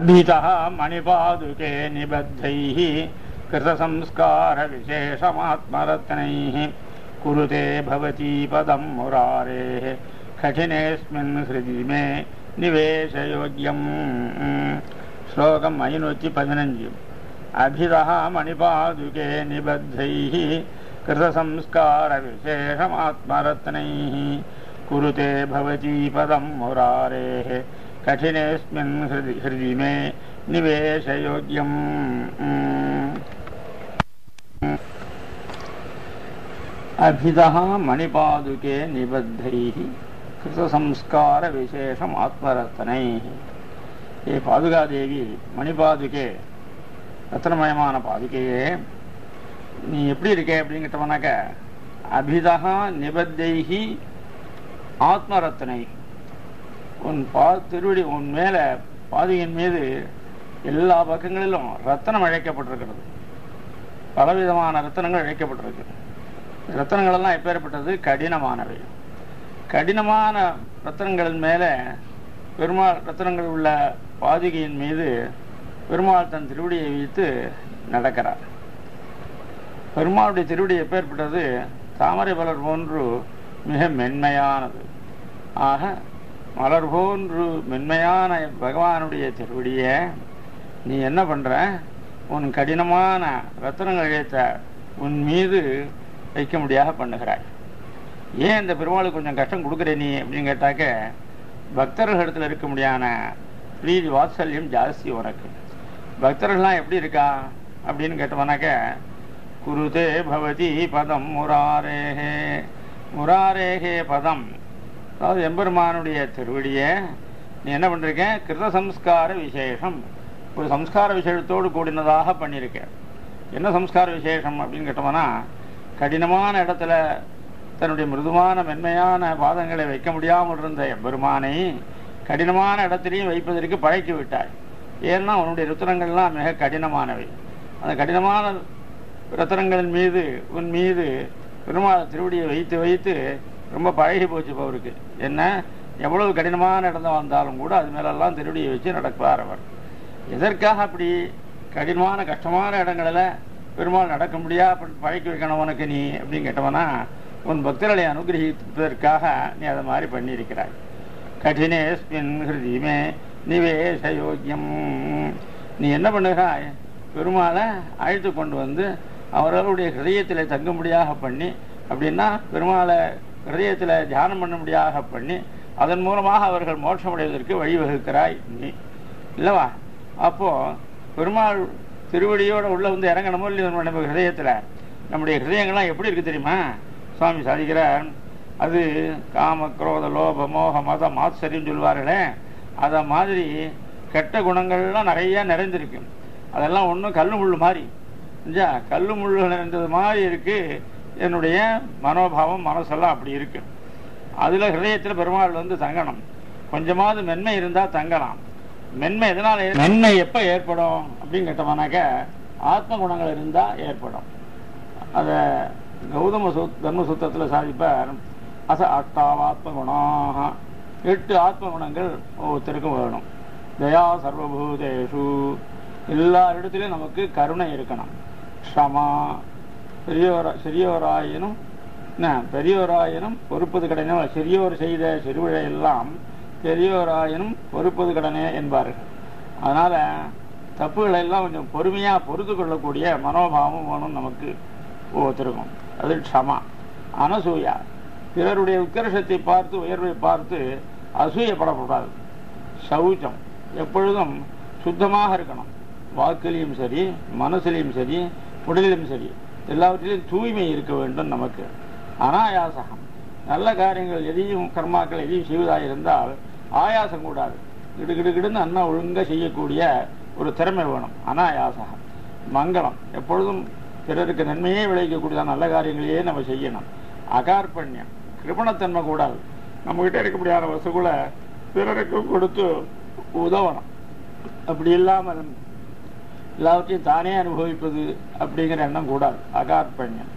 अभितः मणिपादुके निबद्धैः कृतसंस्कारविशेषमात्मरत्नैः कुरुते भवती पदं मुरारेः कठिनेऽस्मिन् हृदि मे निवेशयोग्यम्। श्लोकम् 515। अभितः मणिपादुके निबद्धैः कृतसंस्कारविशेषमात्मरत्नैः कुरुते भवती पदं मुरारेः कठिनेऽस्मिन् हृदि मे निवेशयोग्यम्। अभितः मणिपादुके निबद्धैः कृतसंस्कारविशेषम् आत्मरत्नैः। ये பாதுகாதேவி மணிபாதுகே, ரத்னமயமான பாதுகையே, நீ எப்படி இருக்கே அப்படின்னு கேட்டோம்னாக்க, அபிதா நிபத்தைகி ஆத்மரத்னை, உன் திருவடி உன் மேல பாதுகையின் மீது எல்லா பக்கங்களிலும் ரத்தனம் அழைக்கப்பட்டிருக்கிறது, பலவிதமான ரத்தனங்கள் அழைக்கப்பட்டிருக்கிறது. ரத்தனங்கள் எல்லாம் எப்பேற்பட்டது? கடினமானவை. கடினமான ரத்தனங்களின் மேல பெருமாள் ரத்தனங்கள் உள்ள பாதுகையின் மீது பெருமாள் தன் திருவடியை வைத்து நடக்கிறார். பெருமாளுடைய திருவடி எப்பேற்பட்டது? தாமரை மலர் போன்று மிக மென்மையானது. ஆக மலர் போன்று மென்மையான பகவானுடைய திருவடியை நீ என்ன பண்ற? உன் கடினமான ரத்தனங்கள் ஏற்ற உன் மீது வைக்க முடியாத பண்ணுகிறாய். ஏன் இந்த பெருமாளுக்கு கொஞ்சம் கஷ்டம் கொடுக்குற நீ அப்படின்னு கேட்டாக்க, பக்தர்கள் இடத்துல இருக்க முடியாத பிரீதி வாத்சல்யம் ஜாஸ்தி உனக்கு. பக்தர்கள்லாம் எப்படி இருக்கா அப்படின்னு கேட்டோம்னாக்க, குருதே பவதி பதம் முராரேகே, முராரேகே பதம், அதாவது எம்பெருமானுடைய திருவடியை நீ என்ன பண்ணிருக்க? கிருத சம்ஸ்கார விசேஷம், ஒரு சம்ஸ்கார விசேஷத்தோடு கூடினதாக பண்ணியிருக்க. என்ன சம்ஸ்கார விசேஷம் அப்படின்னு கேட்டோம்னா, கடினமான இடத்துல தன்னுடைய மிருதுவான மென்மையான பாதங்களை வைக்க முடியாமல் இருந்த எம்பெருமானை கடினமான இடத்திலையும் வைப்பதற்கு பழக்கி விட்டாய். ஏன்னா உன்னுடைய ரத்தனங்கள்லாம் மிக கடினமானவை. அந்த கடினமான ரத்தனங்களின் மீது உன் மீது பெருமாள் திருவடியை வைத்து வைத்து ரொம்ப பழகி போச்சு அவருக்கு. என்ன, எவ்வளவு கடினமான இடந்தான் வந்தாலும் கூட அது மேலெல்லாம் திருவடியை வச்சு நடப்பார் அவர். எதற்காக அப்படி கடினமான கஷ்டமான இடங்களில் பெருமாள் நடக்க முடியாது பழக்கி வைக்கணும் உனக்கு நீ அப்படின்னு கேட்டவனா, உன் பக்தர்களை அனுகிரகிப்பதற்காக நீ அதை மாதிரி பண்ணியிருக்கிறாய். கடினேஸ்மின் ஹிருதியுமே நிவேசயோக்கியம், நீ என்ன பண்ணுகிறாய்? பெருமாளை அழைத்து கொண்டு வந்து அவர்களுடைய ஹிருதயத்தில் தங்கும்படியாக பண்ணி, அப்படின்னா பெருமாளை ஹிருதயத்தில் தியானம் பண்ணும்படியாக பண்ணி, அதன் மூலமாக அவர்கள் மோட்சமடைவதற்கு வழிவகுக்கிறாய் நீ இல்லவா? அப்போது பெருமாள் திருவடியோடு உள்ளே வந்து இறங்கணுமோ இல்லை? நம்ம ஹிருதயத்தில் நம்முடைய ஹிருதயங்கள்லாம் எப்படி இருக்குது தெரியுமா? சுவாமி சாதிக்கிறார், அது காம குரோத லோப மோக மத மாத்சரியம் சொல்வார்களே, அதை மாதிரி கெட்ட குணங்கள்லாம் நிறையா நிறைந்திருக்கு. அதெல்லாம் ஒன்றும் கல் முள் மாதிரி செஞ்சா கல் முள் நிறைந்தது மாதிரி இருக்குது என்னுடைய மனோபாவம், மனசெல்லாம் அப்படி இருக்குது. அதில் ஹிருதயத்தில் பெருமாள் வந்து தங்கணும். கொஞ்சமாவது மென்மை இருந்தால் தங்கலாம். மென்மை எதனால்? மென்மை எப்போ ஏற்படும் அப்படின்னு கேட்டோம்னாக்க, ஆத்ம குணங்கள் இருந்தால் ஏற்படும். அதை கௌதம தர்மசூத்திரத்தில் சாதிப்பார், அச அஷ்டாவாத்ம குணாக, 8 ஆத்ம குணங்கள் ஒவ்வொருத்தருக்கும் வேணும். தயா சர்வபூதேஷு, எல்லா இடத்துலையும் நமக்கு கருணை இருக்கணும். க்ஷமா, சிறியோராயினும் பெரியோராயினும் பொறுப்பது கடனே, சிறியோர் செய்த சிறுவிழையெல்லாம் பெரியோராயினும் பொறுப்பது கடனே என்பார்கள். அதனால் தப்புகளெல்லாம் கொஞ்சம் பொறுமையாக பொறுத்து கொள்ளக்கூடிய மனோபாவம் வேணும் நமக்கு ஒவ்வொருத்தருக்கும். அது க்ஷமா. அனசூயா, பிறருடைய உத்கர்ஷத்தை பார்த்து உயர்வை பார்த்து அசூயப்படக்கூடாது. சௌச்சம், எப்பொழுதும் சுத்தமாக இருக்கணும். வாக்கிலையும் சரி, மனசுலையும் சரி, உடலிலும் சரி, எல்லாவற்றிலையும் தூய்மை இருக்க வேண்டும் நமக்கு. அனாயாசகம், நல்ல காரியங்கள் எதையும் கர்மாக்கள் எதையும் செய்வதாக இருந்தால் ஆயாசம் கூடாது. கிடுகிடுகிடுன்னு அண்ணா ஒழுங்காக செய்யக்கூடிய ஒரு திறமை வேணும். அனாயாசகம். மங்களம், எப்பொழுதும் பிறருக்கு நன்மையே விளைவிக்கக்கூடிய நல்ல காரியங்களையே நம்ம செய்யணும். அகார்பண்யம், கிருபணத்தன்மை கூடாது. நம்மகிட்ட இருக்க முடியாத வசதிகளை பிறருக்கு கொடுத்து உதவணும். அப்படி இல்லாமல் எல்லாவற்றையும் தானே அனுபவிப்பது அப்படிங்கிற எண்ணம் கூடாது. அகார்பண்யம்.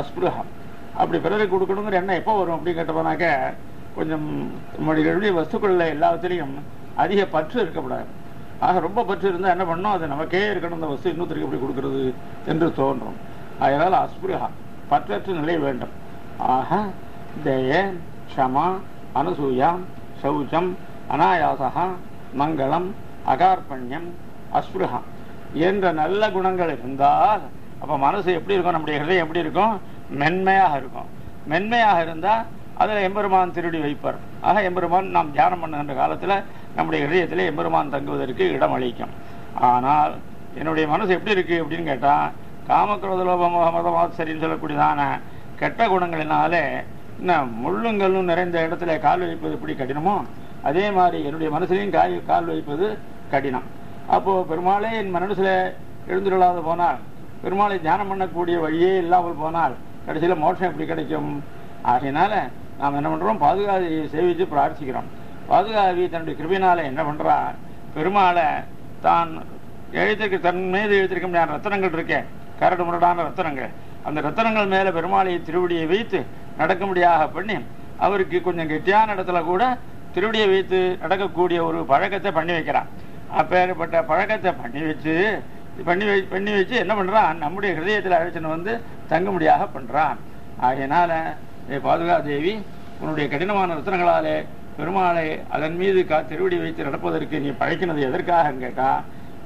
அஸ்பிருகம், அப்படி பிறருக்கு கொடுக்கணுங்கிற எண்ணம் எப்போ வரும் அப்படின்னு கேட்டோம்னாக்க, கொஞ்சம் நம்முடைய வஸ்துக்களில் எல்லாத்துலேயும் அதிக பற்று இருக்கக்கூடாது. ஆக ரொம்ப பற்று இருந்தால் என்ன பண்ணோம், அது நமக்கே இருக்கணும், அந்த வசதி இன்னொருத்தருக்கு எப்படி கொடுக்கறது என்று தோன்றும். அதனால் அஸ்பிருஹா பற்றற்ற நிலை வேண்டும். ஆக தய, க்ஷமா, அனுசூயா, சௌச்சம், அனாயாசா, மங்களம், அகார்பண்யம், அஸ்பிருஹா என்ற நல்ல குணங்கள் இருந்தால் அப்போ மனசு எப்படி இருக்கும், நம்முடைய ஹிருதயம் எப்படி இருக்கும், மென்மையாக இருக்கும். மென்மையாக இருந்தால் அதில் எம்பெருமான் திருடி வைப்பார். ஆக எம்பெருமான் நாம் தியானம் பண்ணுகின்ற காலத்தில் நம்முடைய இதயத்தில் எம்பெருமான் தங்குவதற்கு இடம் அளிக்கும். ஆனால் என்னுடைய மனசு எப்படி இருக்குது அப்படின்னு கேட்டால் காமக்ரோத லோப மோக மதவாத்சரின்னு சொல்லக்கூடியதான கெட்ட குணங்களினாலே இன்னும் முள்ளுங்கல்லும் நிறைந்த இடத்துல கால் வைப்பது எப்படி கடினமோ அதே மாதிரி என்னுடைய மனசுலையும் கால் வைப்பது கடினம். அப்போது பெருமாளே என் மனசில் எழுந்துள்ளாத போனால், பெருமாளை தியானம் பண்ணக்கூடிய வழியே இல்லாமல் போனால் கடைசியில் மோட்சம் எப்படி கிடைக்கும்? ஆகையினால நாம் என்ன பண்ணுறோம், பாதுகாவியை சேவித்து பிரார்த்திக்கிறோம். பாதுகாவி தன்னுடைய கிருபினால என்ன பண்ணுறா, பெருமாளை தான் தன் மீது எழுதியிருக்க முடியாத ரத்தனங்கள் இருக்கேன், கரடு முரடான ரத்தனங்கள், அந்த ரத்தனங்கள் மேலே பெருமாளையை திருவடியை வைத்து நடக்க முடியாத பண்ணி அவருக்கு கொஞ்சம் கெட்டியான இடத்துல கூட திருவடியை வைத்து நடக்கக்கூடிய ஒரு பழக்கத்தை பண்ணி வைக்கிறான். அப்பேற்பட்ட பழக்கத்தை பண்ணி வச்சு என்ன பண்ணுறான், நம்முடைய ஹிருதயத்தில் அழைச்சின்னு வந்து தங்க முடியாக பண்ணுறான். ஆகையினால பாதுகா தேவி உன்னுடைய கடினமான ரத்தனங்களாலே பெருமாளை அதன் மீது திருவடி வைத்து நடப்பதற்கு நீ பழக்கினது எதற்காக கேட்டால்,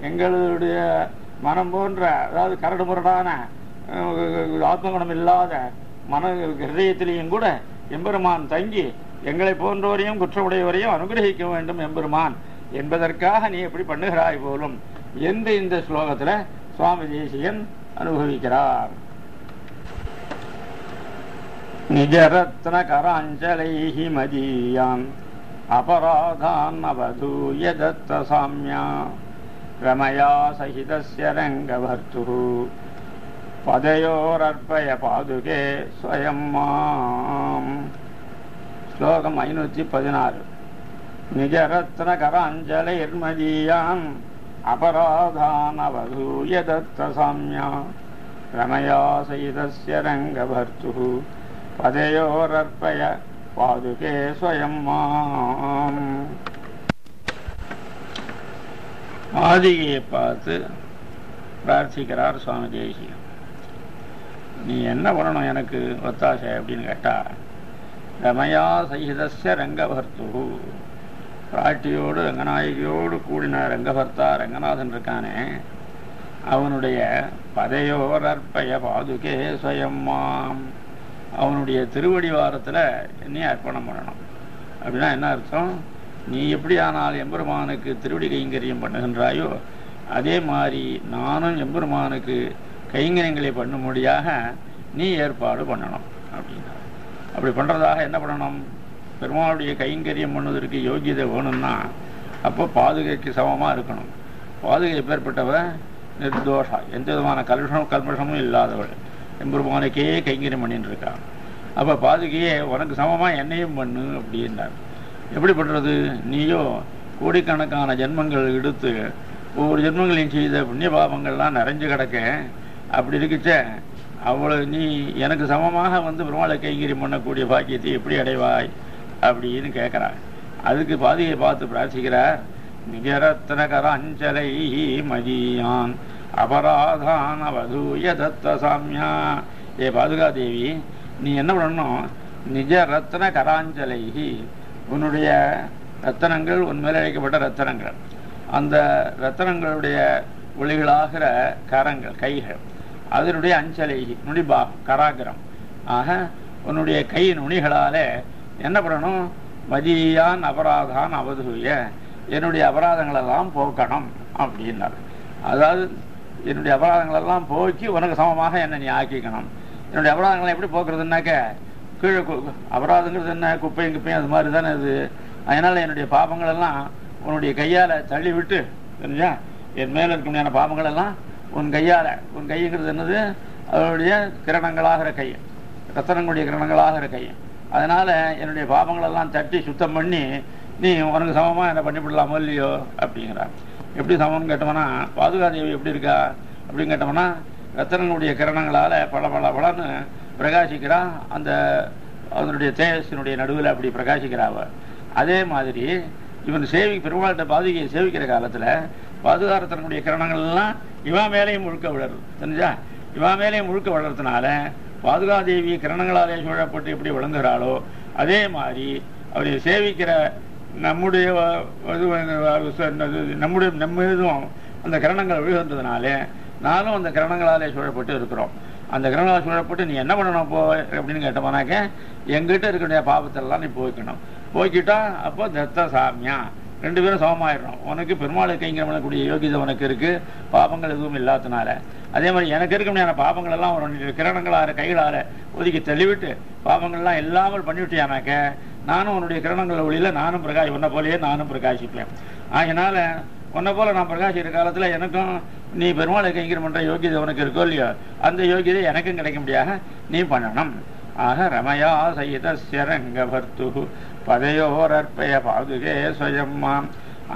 எங்களுடைய மனம் போன்ற அதாவது கரடு முரடான ஆத்மகுணம் இல்லாத மன ஹிருதயத்திலையும் கூட எம்பெருமான் தங்கி எங்களை போன்றோரையும் குற்றமுடையவரையும் அனுகிரகிக்க வேண்டும் எம்பெருமான் என்பதற்காக நீ எப்படி பண்ணுகிறாய் போலும் என்று இந்த ஸ்லோகத்தில் சுவாமி தேசிகன் அனுபவிக்கிறார். நிஜரத்னகராஞ்சலைஹி மதீயான் அபராதான் அவதூய தத்த சாம்யா ரமயா சஹிதஸ்ய ரங்கவர்த்துரு பதயோரர்ப்பய பாதுகே ஸ்வயம் மாம். ஸ்லோகம் 516. நிஜரத்னகராஞ்சலைர்மதீயான் அபராதான் அவதூய தத்த சாம்யா ரமயா சஹிதஸ்ய ரங்கவர்த்துரு பதையோரற்பய பாதுகே ஸ்வயம் மாம். ஆதிகையை பார்த்து பிரார்த்திக்கிறார் சுவாமி தேசிகன். நீ என்ன பண்ணணும் எனக்கு ஒத்தாசை அப்படின்னு கேட்டால், ரமயா சகிதஸ்ய ரங்கபர்த்து பிராட்டியோடு ரங்கநாயகியோடு கூடின ரங்கபர்த்தா ரங்கநாதன் இருக்கானே அவனுடைய பதையோரற்பய பாதுகே ஸ்வயம் மாம், அவனுடைய திருவடி வாரத்தில் நீ அர்ப்பணம் பண்ணணும். அப்படின்னா என்ன அர்த்தம், நீ எப்படி ஆனால் எம்பெருமானுக்கு திருவடி கைங்கரியம் பண்ணுகின்றாயோ அதே மாதிரி நானும் எம்பெருமானுக்கு கைங்கரியங்களை பண்ணும்படியாக நீ ஏற்பாடு பண்ணணும் அப்படின்னா. அப்படி பண்ணுறதாக என்ன பண்ணணும், பெருமாளுடைய கைங்கரியம் பண்ணுவதற்கு யோகியதை வேணும்னா அப்போ பாதுகைக்கு சமமாக இருக்கணும். பாதுகை பேர்பட்டவ நிர்தோஷா, எந்த விதமான கல்மஷமும் இல்லாதவள், எம்பெருமானுக்கே கைங்கரியம் பண்ணிட்டு இருக்கான். அப்போ பாதுகையே உனக்கு சமமாக என்னையும் பண்ணு அப்படின்னார். எப்படி பண்ணுறது, நீயோ கோடிக்கணக்கான ஜென்மங்கள் எடுத்து ஒவ்வொரு ஜென்மங்களையும் செய்த புண்ணிய பாபங்கள்லாம் நிறைஞ்சு கிடக்க, அப்படி இருக்குச்ச அவ்வளோ நீ எனக்கு சமமாக வந்து பெருமாளை கைங்கரியம் பண்ணக்கூடிய பாக்கியத்தை எப்படி அடைவாய் அப்படின்னு கேட்குறார். அதுக்கு பாதுகையை பார்த்து பிரார்த்திக்கிறார். நிஜரத்னகராஞ்சலை மதியான் அபராதான வதூய தத்த சாமியா. ஏ பாதுகாதேவி நீ என்ன பண்ணணும், நிஜ ரத்ன கராஞ்சலைகி உன்னுடைய ரத்தனங்கள் உன் மேலே அழைக்கப்பட்ட ரத்தனங்கள், அந்த ரத்தனங்களுடைய ஒளிகளாகிற கரங்கள் கைகள் அதனுடைய அஞ்சலைகி நுனிபாகம் கராகரம், ஆக உன்னுடைய கை நுனிகளாலே என்ன பண்ணணும், மதியான் அபராதான் அவதூய என்னுடைய அபராதங்களெல்லாம் போக்கணும் அப்படின்னாரு. அதாவது என்னுடைய அபராதங்களெல்லாம் போக்கி உனக்கு சமமாக என்னை நீ ஆக்கிக்கணும். என்னுடைய அபராதங்களை எப்படி போக்குறதுனாக்க, கீழே அபராதங்கிறது என்ன குப்பையும் குப்பையும் அது மாதிரி தானே அது, அதனால் என்னுடைய பாபங்களெல்லாம் உன்னுடைய கையால் தள்ளி விட்டு தெரிஞ்சா என் மேலே இருக்க முடியாத பாபங்களெல்லாம் உன் கையால், உன் கைங்கிறது என்னது அதனுடைய கிரணங்களாகிற கை, ரத்தனங்களுடைய கிரணங்களாகிற கை, அதனால் என்னுடைய பாபங்களெல்லாம் தட்டி சுத்தம் பண்ணி நீ உனக்கு சமமாக என்னை பண்ணிவிடலாமோ இல்லையோ அப்படிங்கிறார். எப்படி சமம்னு கேட்டோம்னா, பாதுகாதேவி எப்படி இருக்கா அப்படின்னு கேட்டோம்னா, ரத்தனங்களுடைய கிரணங்களால் பல பல பலன்னு பிரகாசிக்கிறா, அந்த அதனுடைய தேஜஸினுடைய நடுவில் அப்படி பிரகாசிக்கிறாவ. அதே மாதிரி இவன் பெருமாள்கிட்ட பாதுகையை சேவிக்கிற காலத்தில் பாதுகாரத்தனுடைய கிரணங்கள்லாம் இவன் மேலையும் முழுக்க வளருது. தெரிஞ்சா இவன் மேலையும் முழுக்க வளர்றதுனால பாதுகாதேவி கிரணங்களாலே சூழப்பட்டு எப்படி விளங்குகிறாளோ அதே மாதிரி அவரை சேவிக்கிற நம்முடைய நம்முடைய நம்ம இதுவும் அந்த கிரணங்கள் விழுகின்றதுனாலே நானும் அந்த கிரணங்களாலே சூழப்பட்டு இருக்கிறோம். அந்த கிரணங்களால் சூழப்பட்டு நீ என்ன பண்ணணும் போ அப்படின்னு கேட்டோம்னாக்க எங்கிட்ட இருக்கக்கூடிய பாவத்தெல்லாம் நீ போய்க்கணும். போய்கிட்டா அப்போ தத்த சாமியா ரெண்டு பேரும் சமமாயிடணும். உனக்கு பெருமாளுக்கு இங்கே பண்ணக்கூடிய யோகிதை உனக்கு இருக்குது, பாபங்கள் எதுவும் இல்லாதனால. அதே மாதிரி எனக்கு இருக்க முடியாத பாபங்கள் எல்லாம் ஒரு கிரணங்களால் கைகளால் ஒதுக்கி தள்ளிவிட்டு பாபங்கள்லாம் இல்லாமல் பண்ணிவிட்டியானாக்க நானும் உன்னுடைய கிரணங்கள் வழியில் நானும் உன்னை போலேயே நானும் பிரகாசிப்பேன். ஆகினால உன்னை போல் நான் பிரகாசிக்கிற காலத்தில் எனக்கும் நீ பெருமாளை கைங்கரம் பண்ணுற யோகியதை உனக்கு இருக்கோ இல்லையோ அந்த யோகியதை எனக்கும் கிடைக்க முடியாத நீ பண்ணணும். ஆக ரமயா சயிதரங்க பர்த்து பதையோரற்பய பாதுகே சுயம்மாம்.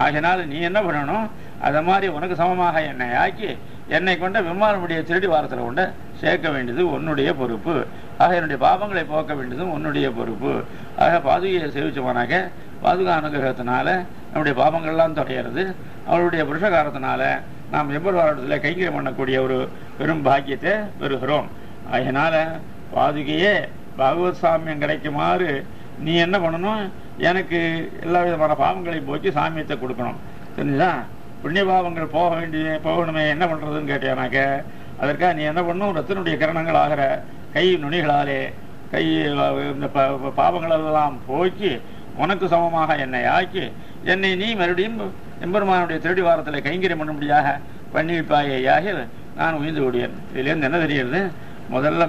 ஆகினால நீ என்ன பண்ணணும், அதை மாதிரி உனக்கு சமமாக என்னை ஆக்கி என்னை கொண்ட விமானமுடைய திருடி வாரத்தில் கொண்டு சேர்க்க வேண்டியது உன்னுடைய பொறுப்பு. ஆக என்னுடைய பாபங்களை போக்க வேண்டியதும் உன்னுடைய பொறுப்பு. ஆக பாதுகையை சேவிச்சோம்னாக்க பாதுகா அனுகிரகத்தினால நம்முடைய பாபங்கள்லாம் தொடையிறது. அவருடைய புருஷகாரத்தினால நாம் எம்பருவாரத்தில் கைங்கரியம் பண்ணக்கூடிய ஒரு பெரும் பாக்கியத்தை பெறுகிறோம். அதனால் பாதுகையே பாகவத் சாமியம் கிடைக்குமாறு நீ என்ன பண்ணணும், எனக்கு எல்லா விதமான பாவங்களை போக்கி சாமியத்தை கொடுக்கணும். தெரிஞ்சா புண்ணிய பாவங்கள் போக வேண்டிய போகணுமே என்ன பண்ணுறதுன்னு கேட்டியானாக்க அதற்காக நீ என்ன பண்ணும், ரத்தினுடைய கிரணங்கள் ஆகிற கை நுனிகளாலே கை இந்த பாவங்களெல்லாம் போக்கி உனக்கு சமமாக என்னை ஆக்கி என்னை நீ மறுபடியும் எம்பெருமானுடைய திருடி வாரத்தில் கைங்கரியம் பண்ணும்படியாக பண்ணிவிப்பாயாக நான் உயிர்ந்து விடுவேன். இதுலேருந்து என்ன தெரியுது, முதல்ல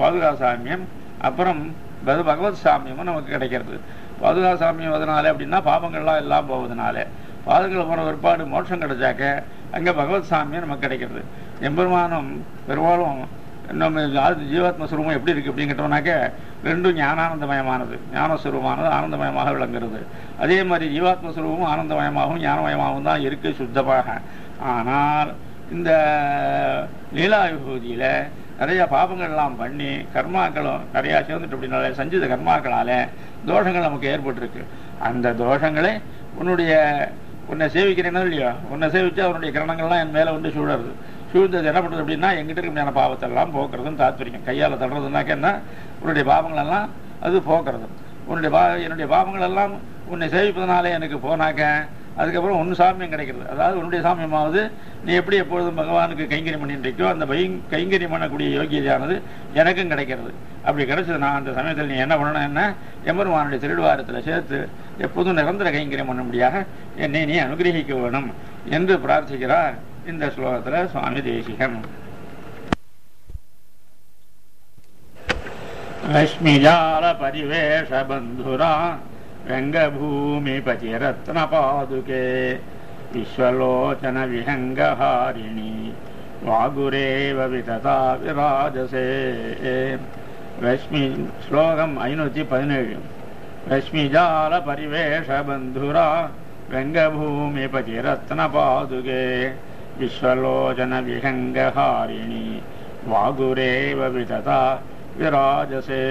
பாதுகா சாமியம் அப்புறம் பகவத் சாமியமும் நமக்கு கிடைக்கிறது. பாதுகா சாமியம் அதனால அப்படின்னா பாபங்கள்லாம் எல்லாம் போவதனால பாதுகள் போன ஒருபாடு மோட்சம் கிடைச்சாக்க அங்கே பகவத் சாமியம் நமக்கு கிடைக்கிறது. எம்பெருமானும் பெருமாளும் நம்ம ஜீவாத்ம சுரூபம் எப்படி இருக்குது அப்படின்னு கேட்டோம்னாக்க ரெண்டும் ஞானானந்தமயமானது, ஞானஸ்வரூபமானது ஆனந்தமயமாக விளங்குறது. அதே மாதிரி ஜீவாத்ம சுரூபமும் ஆனந்தமயமாகவும் ஞானமயமாகவும் தான் இருக்குது சுத்தமாக. ஆனால் இந்த லீலா விபூதியில் நிறையா பாபங்கள்லாம் பண்ணி கர்மாக்களும் நிறையா சேர்ந்துட்டு அப்படின்னால சஞ்சித கர்மாக்களால் தோஷங்கள் நமக்கு ஏற்பட்டுருக்கு. அந்த தோஷங்களை உன்னுடைய உன்னை சேவிக்கிறேன்னா இல்லையோ, உன்னை சேவிச்சா அவனுடைய கிரணங்கள்லாம் என் மேலே வந்து சூழறது. சூழ்ந்தது என்ன பண்ணுறது அப்படின்னா எங்கிட்ட இருக்க பாவத்தெல்லாம் போக்குறதுன்னு தாத்பரியம். கையால் தடுறதுனாக்க என்ன, உன்னுடைய பாவங்களெல்லாம் அது போக்குறது. என்னுடைய பாவங்களெல்லாம் உன்னை சேவிப்பதனாலே எனக்கு போனாக்க அதுக்கப்புறம் ஒன்று சாமியம் கிடைக்கிறது. அதாவது உன்னுடைய சாமியமாவது நீ எப்படி எப்பொழுதும் பகவானுக்கு கைங்கரியம் பண்ணிட்டுருக்கோ அந்த கைங்கரியம் பண்ணக்கூடிய யோகியதையானது எனக்கும் கிடைக்கிறது. அப்படி கிடைச்சதுன்னா அந்த சமயத்தில் நீ என்ன பண்ணணும், என்ன எம்பெருமானுடைய திருடுவாரத்தில் சேர்த்து எப்போதும் நிரந்தர கைங்கரியம் பண்ணும்படியாக என்னை நீ அனுகிரகிக்க வேணும் என்று பிரார்த்திக்கிறார் இந்த ஸ்லோகத்தில் சுவாமி தேசிகன். லட்சுமிஜால பரிவேஷ பந்துரா ரங்கபூமி பதிரத்ன பாதுகே விஸ்வலோச்சன விஹங்கஹாரிணி வாகுரேவ விததா விராஜசே. லட்சுமி ஸ்லோகம் 517. லட்சுமிஜால பரிவேஷ பந்துரா ரங்கபூமி பதிரத்ன பாதுகே விஸ்வலோச்சன விஹங்கஹாரிணி வாகுரேவ விததா விராஜசே.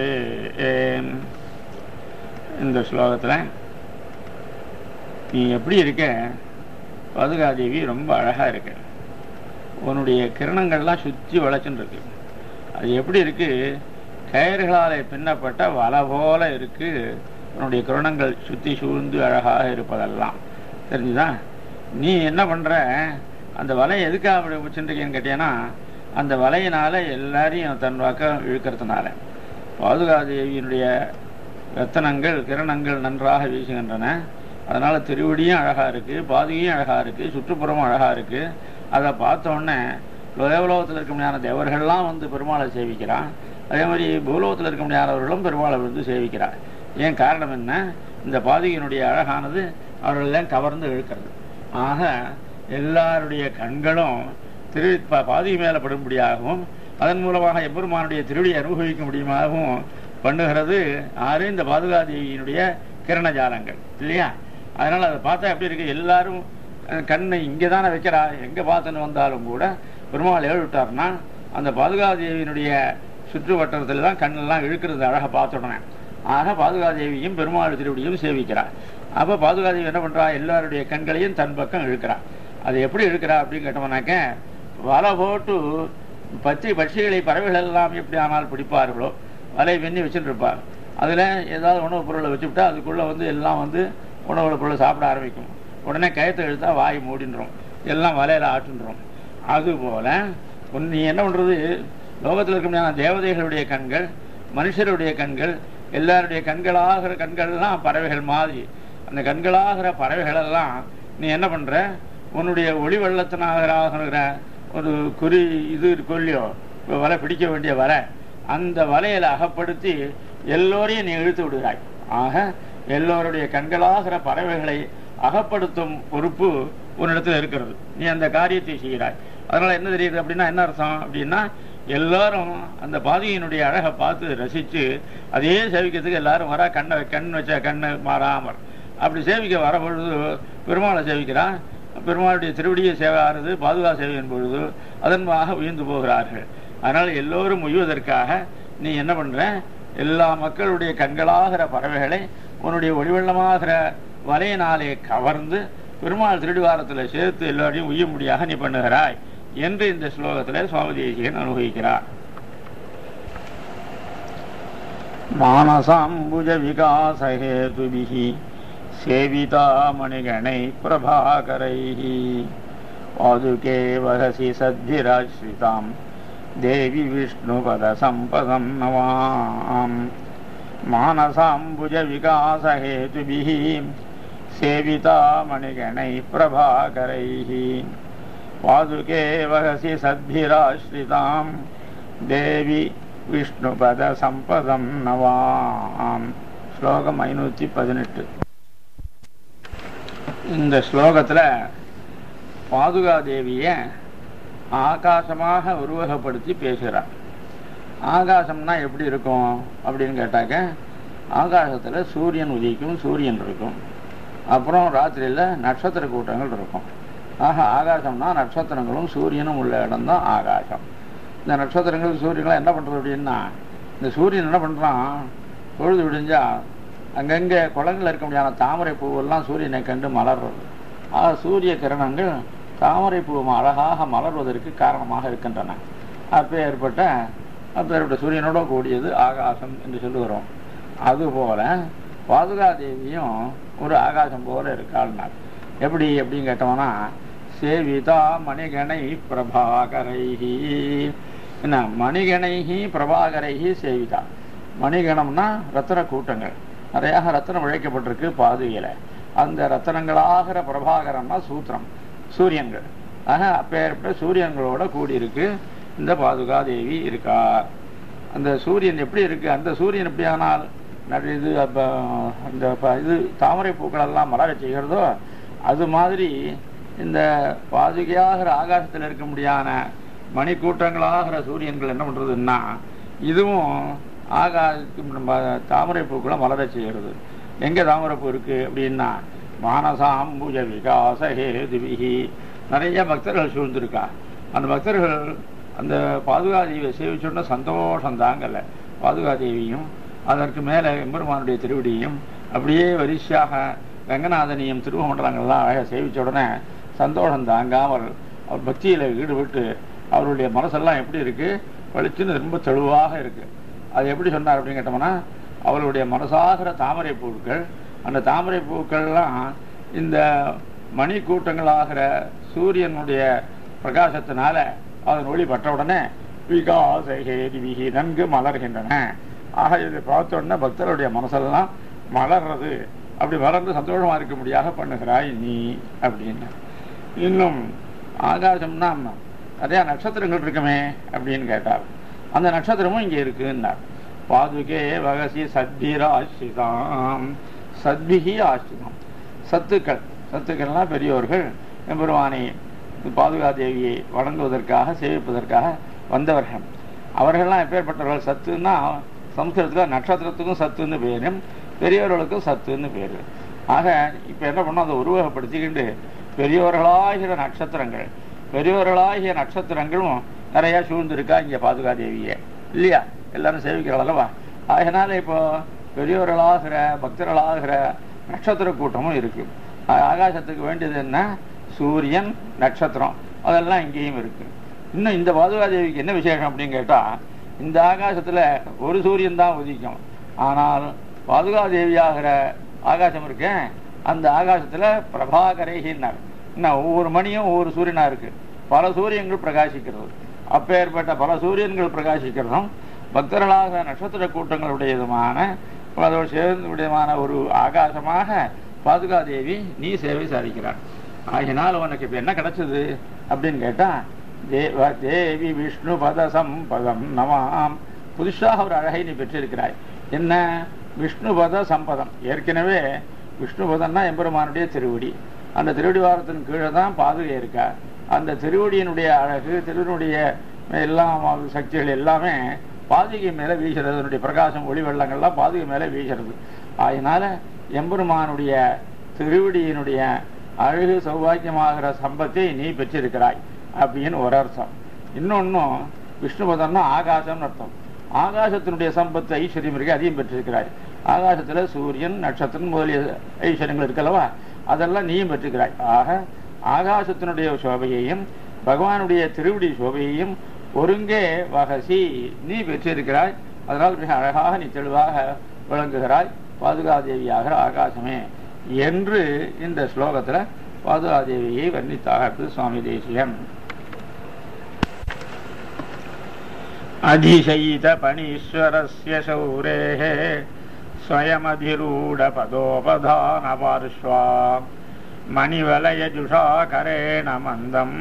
இந்த ஸ்லோகத்தில் நீ எப்படி இருக்க, பாதுகாதேவி ரொம்ப அழகாக இருக்க, உன்னுடைய கிரணங்கள்லாம் சுற்றி வளைச்சுன்னு இருக்கு. அது எப்படி இருக்குது, கயிறுகளால் பின்னப்பட்ட வலை போல இருக்குது உன்னுடைய கிரணங்கள் சுற்றி சூழ்ந்து அழகாக இருப்பதெல்லாம். தெரிஞ்சுதா நீ என்ன பண்ணுற, அந்த வலையை எதுக்காக அப்படி வச்சுருக்கேன்னு கேட்டீங்கன்னா அந்த வலையினால் எல்லாரையும் தன் பக்கம் இழுக்கிறதுனால. பாதுகாதேவியினுடைய ரத்தனங்கள் கிரணங்கள் நன்றாக வீசுகின்றன. அதனால் திருவடியும் அழகாக இருக்குது, பாதுகையும் அழகாக இருக்குது, சுற்றுப்புறமும் அழகாக இருக்குது. அதை பார்த்தோன்னே தேவலோகத்தில் இருக்க முடியாத தேவர்கள்லாம் வந்து பெருமாளை சேவிக்கிறான். அதே மாதிரி பூலோகத்தில் இருக்க முடியாதவர்களும் பெருமாளை வந்து சேவிக்கிறார். ஏன் காரணம் என்ன, இந்த பாதுகையினுடைய அழகானது அவர்களெல்லாம் கவர்ந்து இழுக்கிறது. ஆக எல்லாருடைய கண்களும் பாதுகை மேலே படும்படியாகவும் அதன் மூலமாக எப்பெருமானுடைய திருவடியை அனுபவிக்க முடியுமாகவும் பண்ணுகிறது ஆறு இந்த பாதுகாதேவியினுடைய கிரணஜாலங்கள் இல்லையா. அதனால் அதை பார்த்தா எப்படி இருக்குது, எல்லாரும் கண்ணை இங்கே தானே வைக்கிறா, எங்கே பார்த்துன்னு வந்தாலும் கூட பெருமாள் எழுவிட்டார்னா அந்த பாதுகாதேவியினுடைய சுற்று வட்டத்தில் தான் கண்ணெல்லாம் இழுக்கிறது அழகாக பார்த்துடனே. ஆக பாதுகாதேவியும் பெருமாள் திருவடியும் சேவிக்கிறார். அப்போ பாதுகாதேவி என்ன பண்ணுறா, எல்லாருடைய கண்களையும் தன் பக்கம் இழுக்கிறான். அது எப்படி இழுக்கிறா அப்படின்னு கேட்டோம்னாக்க, வலை போட்டு பற்றி பட்சிகளை பறவைகள் எல்லாம் எப்படி ஆனால் பிடிப்பார்களோ வலை வெண்ணி வச்சுட்டுருப்பார். அதில் ஏதாவது உணவுப் பொருளை வச்சுவிட்டா அதுக்குள்ளே வந்து எல்லாம் வந்து உணவுப் பொருளை சாப்பிட ஆரம்பிக்கும். உடனே கயத்தை இழுத்தா வாய் மூடின்றோம், எல்லாம் வலையில் ஆட்டுன்றோம். அதுபோல் நீ என்ன பண்ணுறது, லோகத்தில் இருக்க தேவதைகளுடைய கண்கள், மனுஷருடைய கண்கள், எல்லாருடைய கண்களாகிற கண்கள்லாம் பறவைகள் மாதிரி. அந்த கண்களாகிற பறவைகளெல்லாம் நீ என்ன பண்ணுற, உன்னுடைய ஒளி வெள்ளத்தினாகிற ஒரு குறி இது கொல்லியோ வலை பிடிக்க வேண்டிய வலை, அந்த வலையில் அகப்படுத்தி எல்லோரையும் நீ இழுத்து விடுகிறாய். ஆக எல்லோருடைய கண்களாகிற பறவைகளை அகப்படுத்தும் பொறுப்பு உன்னிடத்தில் இருக்கிறது. நீ அந்த காரியத்தை செய்கிறாய். அதனால் என்ன தெரியுது அப்படின்னா, என்ன அர்த்தம் அப்படின்னா, எல்லாரும் அந்த பாதியினுடைய அழகை பார்த்து ரசித்து அதே சேவிக்கிறதுக்கு எல்லாரும் வரா. கண் வச்ச மாறாமற் அப்படி சேவிக்க வர பொழுது பெருமாளை சேவிக்கிறான். பெருமாளுடைய திருவடியை சேவாகிறது பாதுகா சேவையின் பொழுது அதன்பாக உயர்ந்து போகிறார்கள். அதனால் எல்லோரும் உய்வதற்காக நீ என்ன பண்ணுற, எல்லா மக்களுடைய கண்களாகிற பறவைகளை உன்னுடைய ஒளிவெள்ளமாகிற வலையினாலே கவர்ந்து பெருமாள் திருடிவாரத்தில் சேர்த்து எல்லோரையும் உய்யும்படியாக நீ பண்ணுகிறாய் என்று இந்த ஸ்லோகத்தில் சுவாமி தேசிகன் அனுபவிக்கிறார். மானசாம்புஜ விகாசேதுபிஹி சேவிதா மணிகணை பிரபாகரைஹி பாதுகே வஹசி சத்விராஸ்ரிதாம் தேவி விஷ்ணு பத சம்பதம் நவாம். மானசாம்புஜ விகாசேதுபிஹி சேவிதா மணிகணை பிரபாகரைஹி பாதுகே வகசி சத்பிராஸ்ரிதாம் தேவி விஷ்ணு பத சம்பதம் நவாம். ஸ்லோகம் 518. இந்த ஸ்லோகத்தில் பாதுகாதேவியை ஆகாசமாக உருவகப்படுத்தி பேசுகிறார். ஆகாசம்னா எப்படி இருக்கும் அப்படின்னு கேட்டாக்க, ஆகாசத்தில் சூரியன் உதிக்கும், சூரியன் இருக்கும். அப்புறம் ராத்திரியில் நட்சத்திர கூட்டங்கள் இருக்கும். ஆக ஆகாசம்னா நட்சத்திரங்களும் சூரியனும் உள்ள இடம் தான் ஆகாசம். இந்த நட்சத்திரங்கள் சூரியன்லாம் என்ன பண்ணுறது அப்படின்னா, இந்த சூரியன் என்ன பண்ணுறான், பொழுது விடிஞ்சால் அங்கங்கே குளங்களில் இருக்க முடியாத தாமரை பூவெல்லாம் சூரியனை கண்டு மலர்றது. ஆக சூரிய கிரணங்கள் தாமரை பூ அழகாக மலர்வதற்கு காரணமாக இருக்கின்றன. அப்பேற்பட்ட சூரியனோட கூடியது ஆகாசம் என்று சொல்லுகிறோம். அதுபோல் பாதுகாதேவியும் ஒரு ஆகாசம் போல இருக்காள்னார். எப்படி அப்படின்னு கேட்டோம்னா, சேவிதா மணிகணை பிரபாகரைஹி. என்ன மணிகணைஹி பிரபாகரைஹி சேவிதா. மணிகணம்னா ரத்தன கூட்டங்கள், நிறையா ரத்தனம் உழைக்கப்பட்டிருக்கு பாதுகையில். அந்த ரத்தனங்களாகிற பிரபாகரம்னா சூத்திரம், சூரியன்கள். ஆக அப்பேற்பட்ட சூரியன்களோட கூடியிருக்கு இந்த பாதுகாதேவி இருக்கார். அந்த சூரியன் எப்படி இருக்குது, அந்த சூரியன் எப்படியானால் இது அப்போ இந்த இது தாமரை பூக்களெல்லாம் மலரச் செய்கிறதோ அது மாதிரி இந்த பாதுகையாகிற ஆகாசத்தில் இருக்க முடியாத மணிக்கூட்டங்களாகிற சூரியன்கள் என்ன பண்ணுறதுன்னா, இதுவும் தாமரை பூக்களை மலரச் செய்கிறது. எங்கே தாமரை பூ இருக்குது அப்படின்னா, மானசாம்புஜ விகாச ஹேதுவிகி. நிறைய பக்தர்கள் சூழ்ந்திருக்கா. அந்த பக்தர்கள் அந்த பாதுகாதேவியை சேவிச்சோன்னா சந்தோஷம் தாங்கலை. பாதுகாதேவியும் அதற்கு மேலே எம்பெருமானுடைய திருவடியும் அப்படியே வரிசையாக ரங்கநாதனையும் திருவமண்டலங்கள்லாம் அழகாக சேவித்த உடனே சந்தோஷம் தாங்காமல் அவர் பக்தியில் ஈடுபட்டு அவருடைய மனசெல்லாம் எப்படி இருக்குது, பளிச்சுன்னு ரொம்ப தெளிவாக இருக்குது. அது எப்படி சொன்னார் அப்படின்னு கேட்டோம்னா, அவளுடைய மனசாகிற தாமரை பூக்கள், அந்த தாமரை பூக்கள்லாம் இந்த மணி கூட்டங்களாகிற சூரியனுடைய பிரகாசத்தினால அதன் ஒளி பட்ட உடனே விகாசேதிவிகி நன்கு மலர்கின்றன. ஆக இதை பார்த்த உடனே பக்தருடைய மனசெல்லாம் மலர்றது, அப்படி வளர்ந்து சந்தோஷமாக இருக்க முடியாத பண்ணுகிறாய் நீ அப்படின்னு. இன்னும் ஆகாசம்னா நிறையா நட்சத்திரங்கள் இருக்குமே அப்படின்னு கேட்டார். அந்த நட்சத்திரமும் இங்கே இருக்குன்னார். பாதுகே வகசி சத்பிர ஆசிரிதாம். சத்பிகி ஆசிரிதம் சத்துக்கள், சத்துக்கள்லாம் பெரியோர்கள் எம்பெருமானை பாதுகாதேவியை வணங்குவதற்காக சேவிப்பதற்காக வந்தவர்கள். அவர்கள்லாம் எப்பேற்பட்டவர்கள், சத்துன்னா சம்ஸ்கிருதத்தில் நட்சத்திரத்துக்கும் சத்துன்னு பேரும், பெரியவர்களுக்கும் சத்துன்னு பேர். ஆக இப்போ என்ன பண்ணோம், அதை உருவகப்படுத்திக்கிண்டு பெரியவர்களாகிற நட்சத்திரங்கள், பெரியவர்களாகிய நட்சத்திரங்களும் நிறையா சூழ்ந்துருக்கா இங்கே பாதுகாதேவியை இல்லையா, எல்லாரும் சேவிக்கிறாள் அல்லவா. அதனால் இப்போது பெரியவர்களாகிற பக்தர்களாகிற நட்சத்திர கூட்டமும் இருக்கு. ஆகாசத்துக்கு வேண்டியது என்ன? சூரியன், நட்சத்திரம், அதெல்லாம் இங்கேயும் இருக்கு. இன்னும் இந்த வாதுவாதேவிக்கு என்ன விசேஷம் அப்படின்னு கேட்டா, இந்த ஆகாசத்துல ஒரு சூரியன் தான் உதிக்கும், ஆனால் பாதுகாதேவியாகிற ஆகாசம் இருக்கேன், அந்த ஆகாசத்துல பிரபாகரேகின்னார். இன்னும் ஒவ்வொரு மணியும் ஒவ்வொரு சூரியனா இருக்கு, பல சூரியன்கள் பிரகாசிக்கிறது. அப்பேற்பட்ட பல சூரியன்கள் பிரகாசிக்கிறதும் பக்தர்களாக நட்சத்திர கூட்டங்களுடையதுமான சேர்ந்துடையமான ஒரு ஆகாசமாக பாதுகாதேவி நீ சேவை சாதிக்கிறார். ஆகினால் உனக்கு இப்ப என்ன கிடைச்சது அப்படின்னு கேட்டா, தேவ தேவி விஷ்ணு பதசம் பதம் நமாம், புதுசாக ஒரு அழகை நீ பெற்றிருக்கிறாய். என்ன? விஷ்ணுபத சம்பதம். ஏற்கனவே விஷ்ணுபதன்னா எம்பெருமானுடைய திருவடி, அந்த திருவடி வாரத்தின் கீழே தான் பாதுகை இருக்கா. அந்த திருவடியினுடைய அழகு, திருவனுடைய எல்லா சக்திகள் எல்லாமே பாதுகை மேலே வீசுறது, அதனுடைய பிரகாசம் ஒளி வெள்ளங்கள்லாம் பாதுகை மேலே வீசுறது. அதனால எம்பெருமானுடைய திருவடியினுடைய அழகு சௌபாக்கியமாகிற சம்பத்தை நீ பெற்றிருக்கிறாய் அப்படின்னு ஒரு அர்த்தம். இன்னொன்னும் விஷ்ணுபதம்னா ஆகாசம்னு அர்த்தம். ஆகாசத்தினுடைய சம்பத்து ஐஸ்வர்யம் இருக்கு, அதையும் பெற்றிருக்கிறாய். ஆகாசத்துல சூரியன், நட்சத்திரம் முதலிய ஐஸ்வர்யங்கள் இருக்கல்லவா, அதெல்லாம் நீயும் பெற்றிருக்கிறாய். ஆக ஆகாசத்தினுடைய சோபையையும் பகவானுடைய திருவடி சோபையையும் ஒருங்கே வகசி நீ பெற்றிருக்கிறாய். அதனால் மிக அழகாக நீ தெளிவாக விளங்குகிறாய் பாதுகாதேவியாக ஆகாசமே என்று இந்த ஸ்லோகத்துல பாதுகாதேவியை வர்ணித்தாக சுவாமி தேசிகன். அதிசயித பணீஸ்வரஸ்ய சௌரேஹே ஸ்வயமதிரூட பதோபதான பார்ஷ்வா மணிவலயஜுஷா கரேண மந்தம்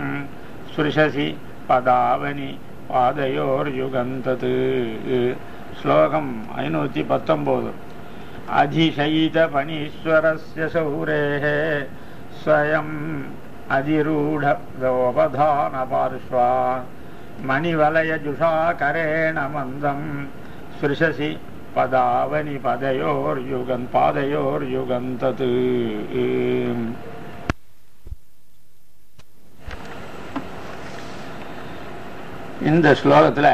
ஸ்ருஷசி பதாவனி பாதயோர்யுகந்தத். ஸ்லோகம் 519. அதிசயித பணீஸ்வரஸ்ய சௌரேஹே ஸ்வயம் அதிரூட பதோபதான பார்ஷ்வா மணிவலயஜுஷா கரேண மந்தம் ஸ்ருஷசி பதாவனி பாதையோர்யுகந்தத். இந்த ஸ்லோகத்தில்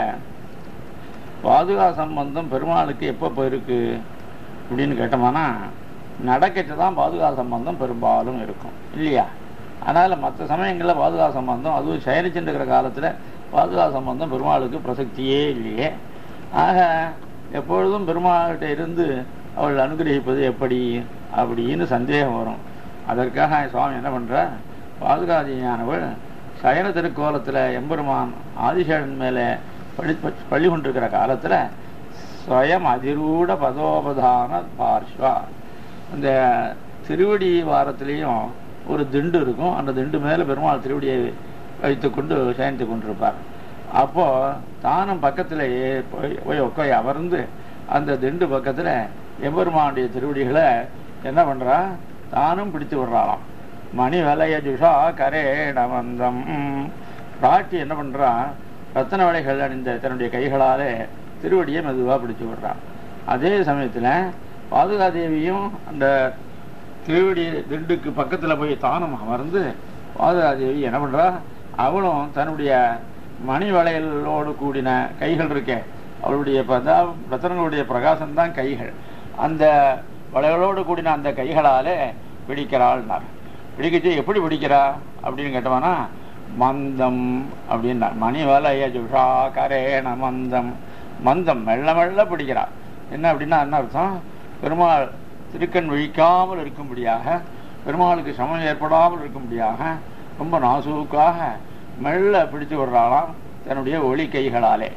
பாதுகா சம்பந்தம் பெருமாளுக்கு எப்போ போயிருக்கு அப்படின்னு கேட்டோம்னா, நடக்கிட்டு தான் பாதுகா சம்பந்தம் பெரும்பாலும் இருக்கும் இல்லையா. அதனால் மற்ற சமயங்களில் பாதுகா சம்பந்தம், அதுவும் சயனிச்சுருக்கிற காலத்தில் பாதுகா சம்பந்தம் பெருமாளுக்கு பிரசக்தியே இல்லையே. ஆக எப்பொழுதும் பெருமாள்கிட்ட இருந்து அவள் அனுகிரகிப்பது எப்படி அப்படின்னு சந்தேகம் வரும். அதற்காக சுவாமி என்ன பண்ணுறார், பாதுகாதியானவள் சயன திருக்கோலத்தில் எம்பெருமான் ஆதிசேஷன் மேலே பள்ளி கொண்டிருக்கிற காலத்தில் ஸ்வயம் அதிரூட பதோபதான பார்ஷ்வா, அந்த திருவடி வாரத்திலையும் ஒரு திண்டு இருக்கும், அந்த திண்டு மேலே பெருமாள் திருவடியை வைத்து கொண்டு சயனித்து கொண்டிருப்பார். அப்போ தானும் பக்கத்தில் போய் உட்காய் அமர்ந்து அந்த திண்டு பக்கத்தில் எம்பெருமானுடைய திருவடிகளை என்ன பண்ணுறா, தானும் பிடித்து விடுறாளாம். மணி வலைய ஜுஷா கரே நமந்தம், பிராட்டி என்ன பண்ணுறா, ரத்தன வலைகள் அணிந்த தன்னுடைய கைகளாலே திருவடியை மெதுவாக பிடித்து விடுறான். அதே சமயத்தில் பாதுகாதேவியும் அந்த திருவடி திண்டுக்கு பக்கத்தில் போய் தானும் அமர்ந்து பாதுகாதேவி என்ன பண்ணுறா, அவளும் தன்னுடைய மணி வளையலோடு கூடின கைகள் இருக்கே, அவளுடைய ரத்தனங்களுடைய பிரகாசம்தான் கைகள், அந்த வளையலோடு கூடின அந்த கைகளாலே பிடிக்கிறாள்னார். பிடிக்கிச்சு எப்படி பிடிக்கிறா அப்படின்னு கேட்டோம்னா, மந்தம் அப்படின்னா மணி வளைய ஜுஷா கரேண மந்தம், மந்தம் மெல்ல மெல்ல பிடிக்கிறா. என்ன அப்படின்னா என்ன அர்த்தம், பெருமாள் திருக்கண் விழிக்காமல் இருக்கும்படியாக, பெருமாளுக்கு சமம் ஏற்படாமல் இருக்கும்படியாக ரொம்ப நாசூக்காக மெல்ல பிடித்து விடுறாளாம் தன்னுடைய ஒளி கைகளாலே.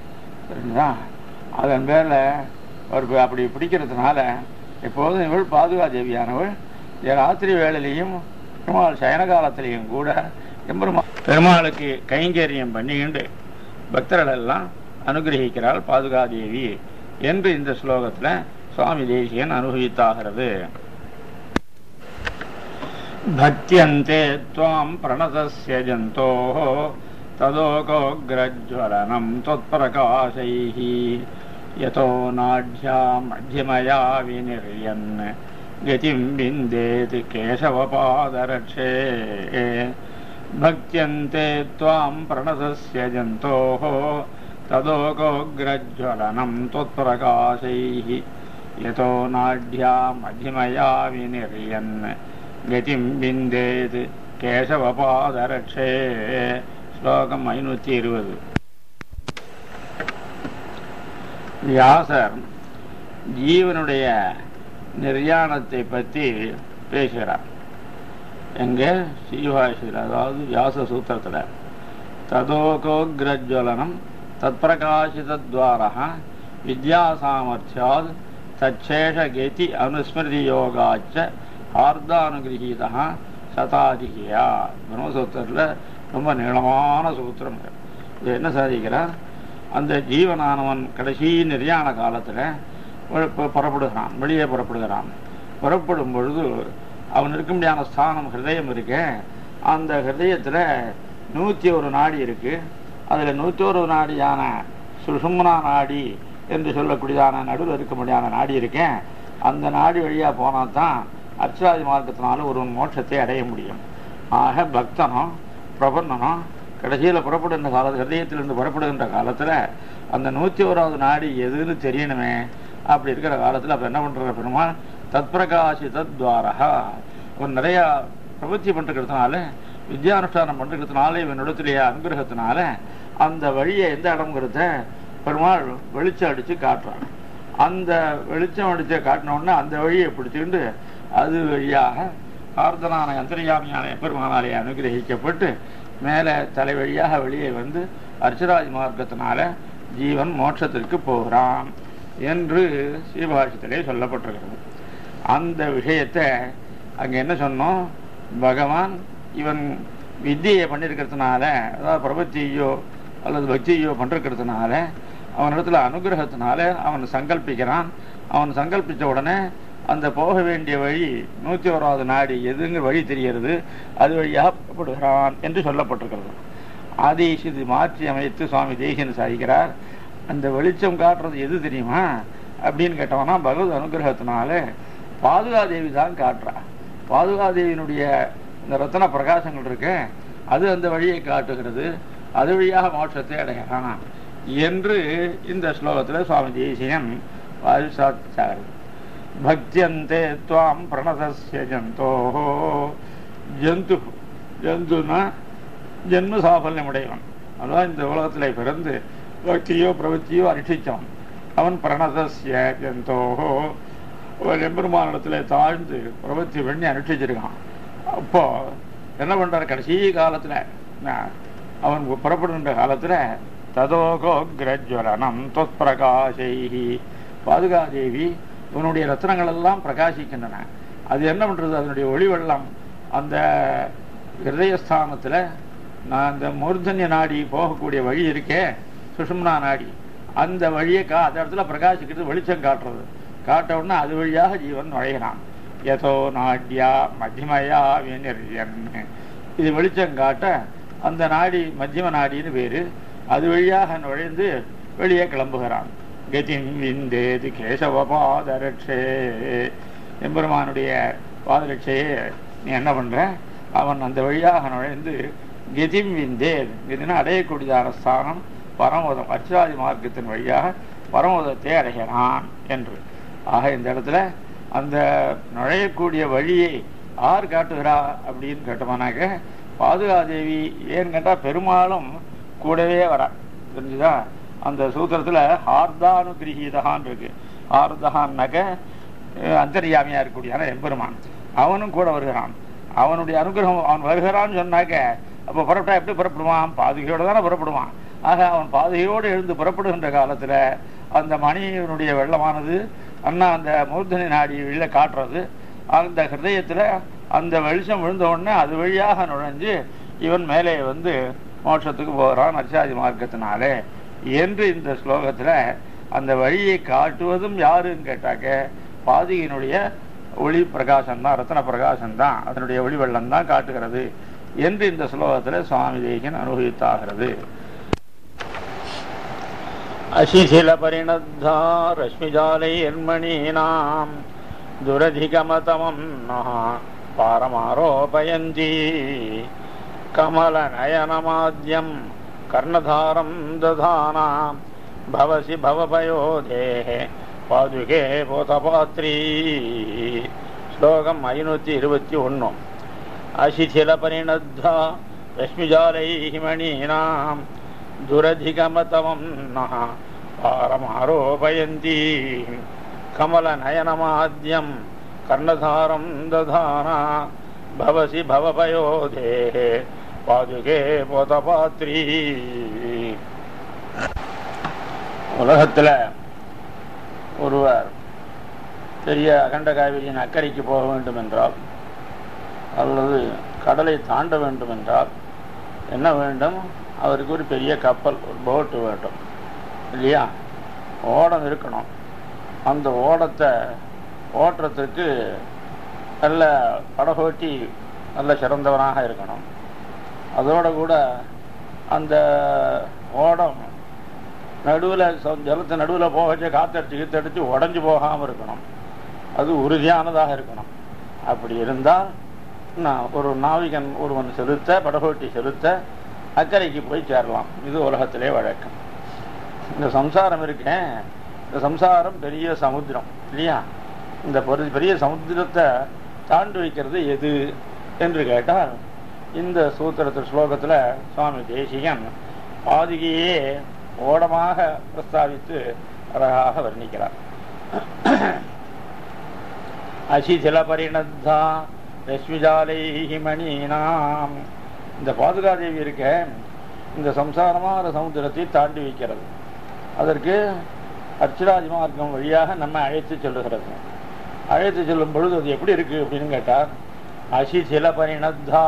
சரிங்களா, அதன் பேரில் ஒரு அப்படி பிடிக்கிறதுனால எப்போதும் இவள் பாதுகாதேவியானவள் ராத்திரி வேளையிலையும் பெருமாள் சயன காலத்திலையும் கூட பெருமாளுக்கு கைங்கரியம் பண்ணிக்கிண்டு பக்தர்களெல்லாம் அனுகிரகிக்கிறாள் பாதுகாதேவி என்று இந்த ஸ்லோகத்தில் சுவாமி தேசிகன் அனுபவித்தாகிறது. பத்யந்தே த்வாம் பிரணதஸ்ய ஜந்தோஹ ததோகோக்ரஜ்வலனம் த்வத்பிரகாசைஹி யதோ நாட்யா மத்யமயா விநிர்யன் கதிம் விந்தேதி கேசவபாதரக்ஷே. பத்யந்தே த்வாம் பிரணதஸ்ய ஜந்தோஹ ததோகோக்ரஜ்வலனம் த்வத்பிரகாசைஹி यतो नाढ्या मध्यमया विनिर्यन् गतिं विन्देत् केशवपादरक्षे श्लोकम् 520. வியாசர் ஜீவனுடைய நிர்யாணத்தை பற்றி பேசுகிறார். எங்கே ஸ்ரீபாஷியில், அதாவது வியாச சூத்திரத்தில், ததோகோக்ரஜ்வலனம் தத்பிரகாசிதத்வாரஹ வித்யாசாமர்த்யாத் தச்சேஷகேதி அனுஸ்மிருதியோகாச்ச ஆர்தானுகிரகீதா சதாதிகியா. பிரம்மசூத்திரத்தில் ரொம்ப நீளமான சூத்திரம். இது என்ன சாதிக்கிறார்? அந்த ஜீவனானவன் கடைசி நிர்யாண காலத்தில் புறப்படுகிறான், வெளியே புறப்படுகிறான். புறப்படும் பொழுது அவன் இருக்க முடியாத ஸ்தானம் ஹிருதயம் இருக்கு. அந்த ஹிருதயத்தில் 101 நாடி இருக்குது. அதில் 101 நாடியான சுஷும்னா நாடி என்று சொல்லக்கூடியதான நடுவில் இருக்க முடியாத நாடி இருக்கேன். அந்த நாடி வழியாக போனால் தான் அர்ச்சராதி மார்க்கத்தினாலும் ஒருவன் மோட்சத்தை அடைய முடியும். ஆக பக்தனும் பிரபன்னனும் கடைசியில் புறப்படுகின்ற காலத்தில், ஹிருதயத்திலிருந்து புறப்படுகின்ற காலத்தில், அந்த 101வது நாடி எதுன்னு தெரியணுமே. அப்படி இருக்கிற காலத்தில் அப்போ என்ன பண்ணுற பெருமாள், தத் பிரகாசி தத்வாரா, அவன் நிறையா பிரபத்தி பண்ணுறதுனால, வித்யானுஷ்டானம் பண்ணுறதுனால, இவனுடைய அனுகிரகத்தினால அந்த வழியை எந்த இடம்ங்கிறத பெருமாள் வெளிச்சம் அடித்து காட்டுறான். அந்த வெளிச்சம் அடித்து காட்டினோடனே அந்த வழியை பிடிச்சிக்கிண்டு அது வழியாக ஆர்த்தனான அந்தர்யாமியான பெருமானாலே அனுகிரகிக்கப்பட்டு மேலே தலை வழியாக வெளியே வந்து அர்ச்சராஜ் மார்க்கத்தினால ஜீவன் மோட்சத்திற்கு போகிறான் என்று ஸ்ரீபாஷத்திலே சொல்லப்பட்டிருக்கிறது. அந்த விஷயத்தை அங்கே என்ன சொன்னோம், பகவான் இவன் வித்தியை பண்ணியிருக்கிறதுனால, அதாவது பிரபத்தியோ அல்லது பக்தியோ பண்ணிருக்கிறதுனால, அவனிடத்துல அனுகிரகத்தினால அவன் சங்கல்பிக்கிறான். அவன் சங்கல்பித்த உடனே அந்த போக வேண்டிய வழி 101வது நாடி எதுங்கிற வழி தெரிகிறது. அது வழியாக புறப்படுகிறான் என்று சொல்லப்பட்டிருக்கிறது. அதை இது மாற்றி அமைத்து சுவாமி தேசிகன் சாதிக்கிறார். அந்த வெளிச்சம் காட்டுறது எது தெரியுமா அப்படின்னு கேட்டோம்னா, பகவத் அனுகிரகத்தினால பாதுகாதேவி தான் காட்டுறா. பாதுகாதேவியினுடைய இந்த ரத்தன பிரகாசங்கள் இருக்கு, அது அந்த வழியை காட்டுகிறது. அது வழியாக மோட்சத்தை அடைகிறான் என்று இந்த ஸ்லோகத்தில் சுவாமி தேசிகன் சாதிச்சார். பக்தியந்தே துவாம் பிரணதஸ்ய ஜந்தோ ஜந்து, ஜந்துனா ஜென்ம சாஃபல்யம் உடையவன், அதான் இந்த உலகத்தில் பிறந்து பக்தியோ பிரவத்தியோ அனுஷ்டித்தவன் அவன். பிரணதஸ்ய ஜந்தோ, அவன் எம்பெருமானிடத்தில் தாழ்ந்து பிரபத்தி பண்ணி அனுஷ்டிச்சிருக்கான். அப்போது என்ன பண்ணுறார், கடைசி காலத்தில் அவன் புறப்படுகின்ற காலத்தில் ததோகோ கிரஜ்வலனம் தொத் பிரகாசைஹி, பாதுகாதேவி இவனுடைய ரத்தனங்கள் எல்லாம் பிரகாசிக்கின்றன. அது என்ன பண்ணுறது, அதனுடைய ஒளி வெள்ளம் அந்த ஹிருதயஸ்தானத்தில் நான் அந்த மூர்தன்ய நாடி போகக்கூடிய வழி இருக்கே, சுஷும்னா நாடி, அந்த வழியை அந்த இடத்துல பிரகாசிக்கிறது, வெளிச்சம் காட்டுறது. காட்டவுடனே அது வழியாக ஜீவன் நுழைகிறான். யதோ நாட்யா மத்தியமையா வினிர்யன், இது வெளிச்சம் காட்ட அந்த நாடி மத்தியம நாடின்னு பேர். அது வழியாக நுழைந்து வெளியே கிளம்புகிறான். கதிம் விந்தேது கேசவ பாதரட்சே, எம்பெருமானுடைய பாதரட்சையே நீ என்ன பண்ணுற, அவன் அந்த வழியாக நுழைந்து கதிம் விந்தேது, கதினா அடையக்கூடியதான ஸ்தானம் பரமோதம், அர்ச்சராதி மார்க்கத்தின் வழியாக பரமோதத்தை அடைகிறான் என்று. ஆக இந்த இடத்துல அந்த நுழையக்கூடிய வழியை ஆர் காட்டுகிறா அப்படின்னு கேட்டோம்னாக்க பாதுகாதேவி. ஏன்னு கேட்டால் பெருமாளும் கூடவே வரா, தெரிஞ்சுதா? அந்த சூத்திரத்தில் ஆர்தானு கிரகீதகான் இருக்கு. ஆர்தகான்னாக்க அந்தர்யாமியாக இருக்கக்கூடியான எம்பெருமான், அவனும் கூட வருகிறான். அவனுடைய அனுகிரகம், அவன் வருகிறான்னு சொன்னாக்க அப்போ புறப்பட்டா எப்படி புறப்படுவான், பாதுகையோடு தானே புறப்படுவான். ஆக அவன் பாதுகையோடு எழுந்து புறப்படுகின்ற காலத்தில் அந்த மணியினுடைய வெள்ளமானது அண்ணா அந்த மூர்தனி நாடி வெளில காட்டுறது. அந்த ஹிருதயத்தில் அந்த வெளிச்சம் விழுந்த உடனே அது வழியாக நுழைஞ்சு இவன் மேலே வந்து மோட்சத்துக்கு போகிறான் அர்ச்சாதி மார்க்கத்தினாலே என்று இந்த ஸ்லோகத்தில் அந்த வழியை காட்டுவதும் யாருன்னு கேட்டாக்க பாதியினுடைய ஒளி பிரகாசம்தான், ரத்ன பிரகாசம்தான், அதனுடைய ஒளி வெள்ளம் தான் காட்டுகிறது என்று இந்த ஸ்லோகத்தில் சுவாமி தேசிகன் அனுபவித்தாகிறது. அசிசில பரிணத்தா ரஷ்மிஜாலை எண்மணீனாம் துரதிகமதமம் பாரமாரோபயந்தி கமல நயனமாத்யம் கர்ணதாரம் ததானாம் பவசி பவபயோதே பாதுகே போதபாத்ரி ஸ்லோகம் 521. அசிதில பரிணத்தா ரஷ்மிஜாலை மணீனாம் துரதிகமதமம் நஹா பாரமாரோபயந்தி கமல நயனமாத்யம் கர்ணதாரம் ததானா பவசி பவபயோதே பாதுகே போதபாத்ரி. உலகத்தில் ஒருவர் பெரிய அகண்ட காவிரியின் அக்கறைக்கு போக வேண்டும் என்றால் அல்லது கடலை தாண்ட வேண்டும் என்றால் என்ன வேண்டும்? அவருக்கு ஒரு பெரிய கப்பல், ஒரு போட்டு வேண்டும் இல்லையா? ஓடம் இருக்கணும். அந்த ஓடத்தை ஓட்டுறதுக்கு நல்ல படகோட்டி நல்ல சிறந்தவனாக இருக்கணும். அதோடு கூட அந்த ஓடம் நடுவில் ஜலத்தை நடுவில் போக வச்சு காத்தடிச்சு உடஞ்சி போகாமல் இருக்கணும். அது உறுதியானதாக இருக்கணும். அப்படி இருந்தால் ஒரு நாவிகன் ஒருவன் செலுத்த படகோட்டி செலுத்த அக்கறைக்கு போய் சேரலாம். இது உலகத்திலே வழக்கம். இந்த சம்சாரம் இருக்கேன், இந்த சம்சாரம் பெரிய சமுத்திரம் இல்லையா? இந்த பெரிய சமுத்திரத்தை தாண்டி வைக்கிறது எது என்று கேட்டால், இந்த சூத்திரத்து ஸ்லோகத்தில் சுவாமி தேசிகன் பாதுகையே ஓடமாக பிரஸ்தாவித்து அழகாக வர்ணிக்கிறார். அசிதில பரிணத்தா ரஷ்மிஜாலை மணீனாம். இந்த பாதுகாதேவி இருக்க இந்த சம்சாரமான சமுத்திரத்தை தாண்டி வைக்கிறது. அதற்கு அர்ச்சராஜ் மார்க்கம் வழியாக நம்ம அழைத்து செல்லுகிறது. அழைத்து செல்லும் பொழுது அது எப்படி இருக்குது அப்படின்னு கேட்டார். அசிதில பரிணத்தா,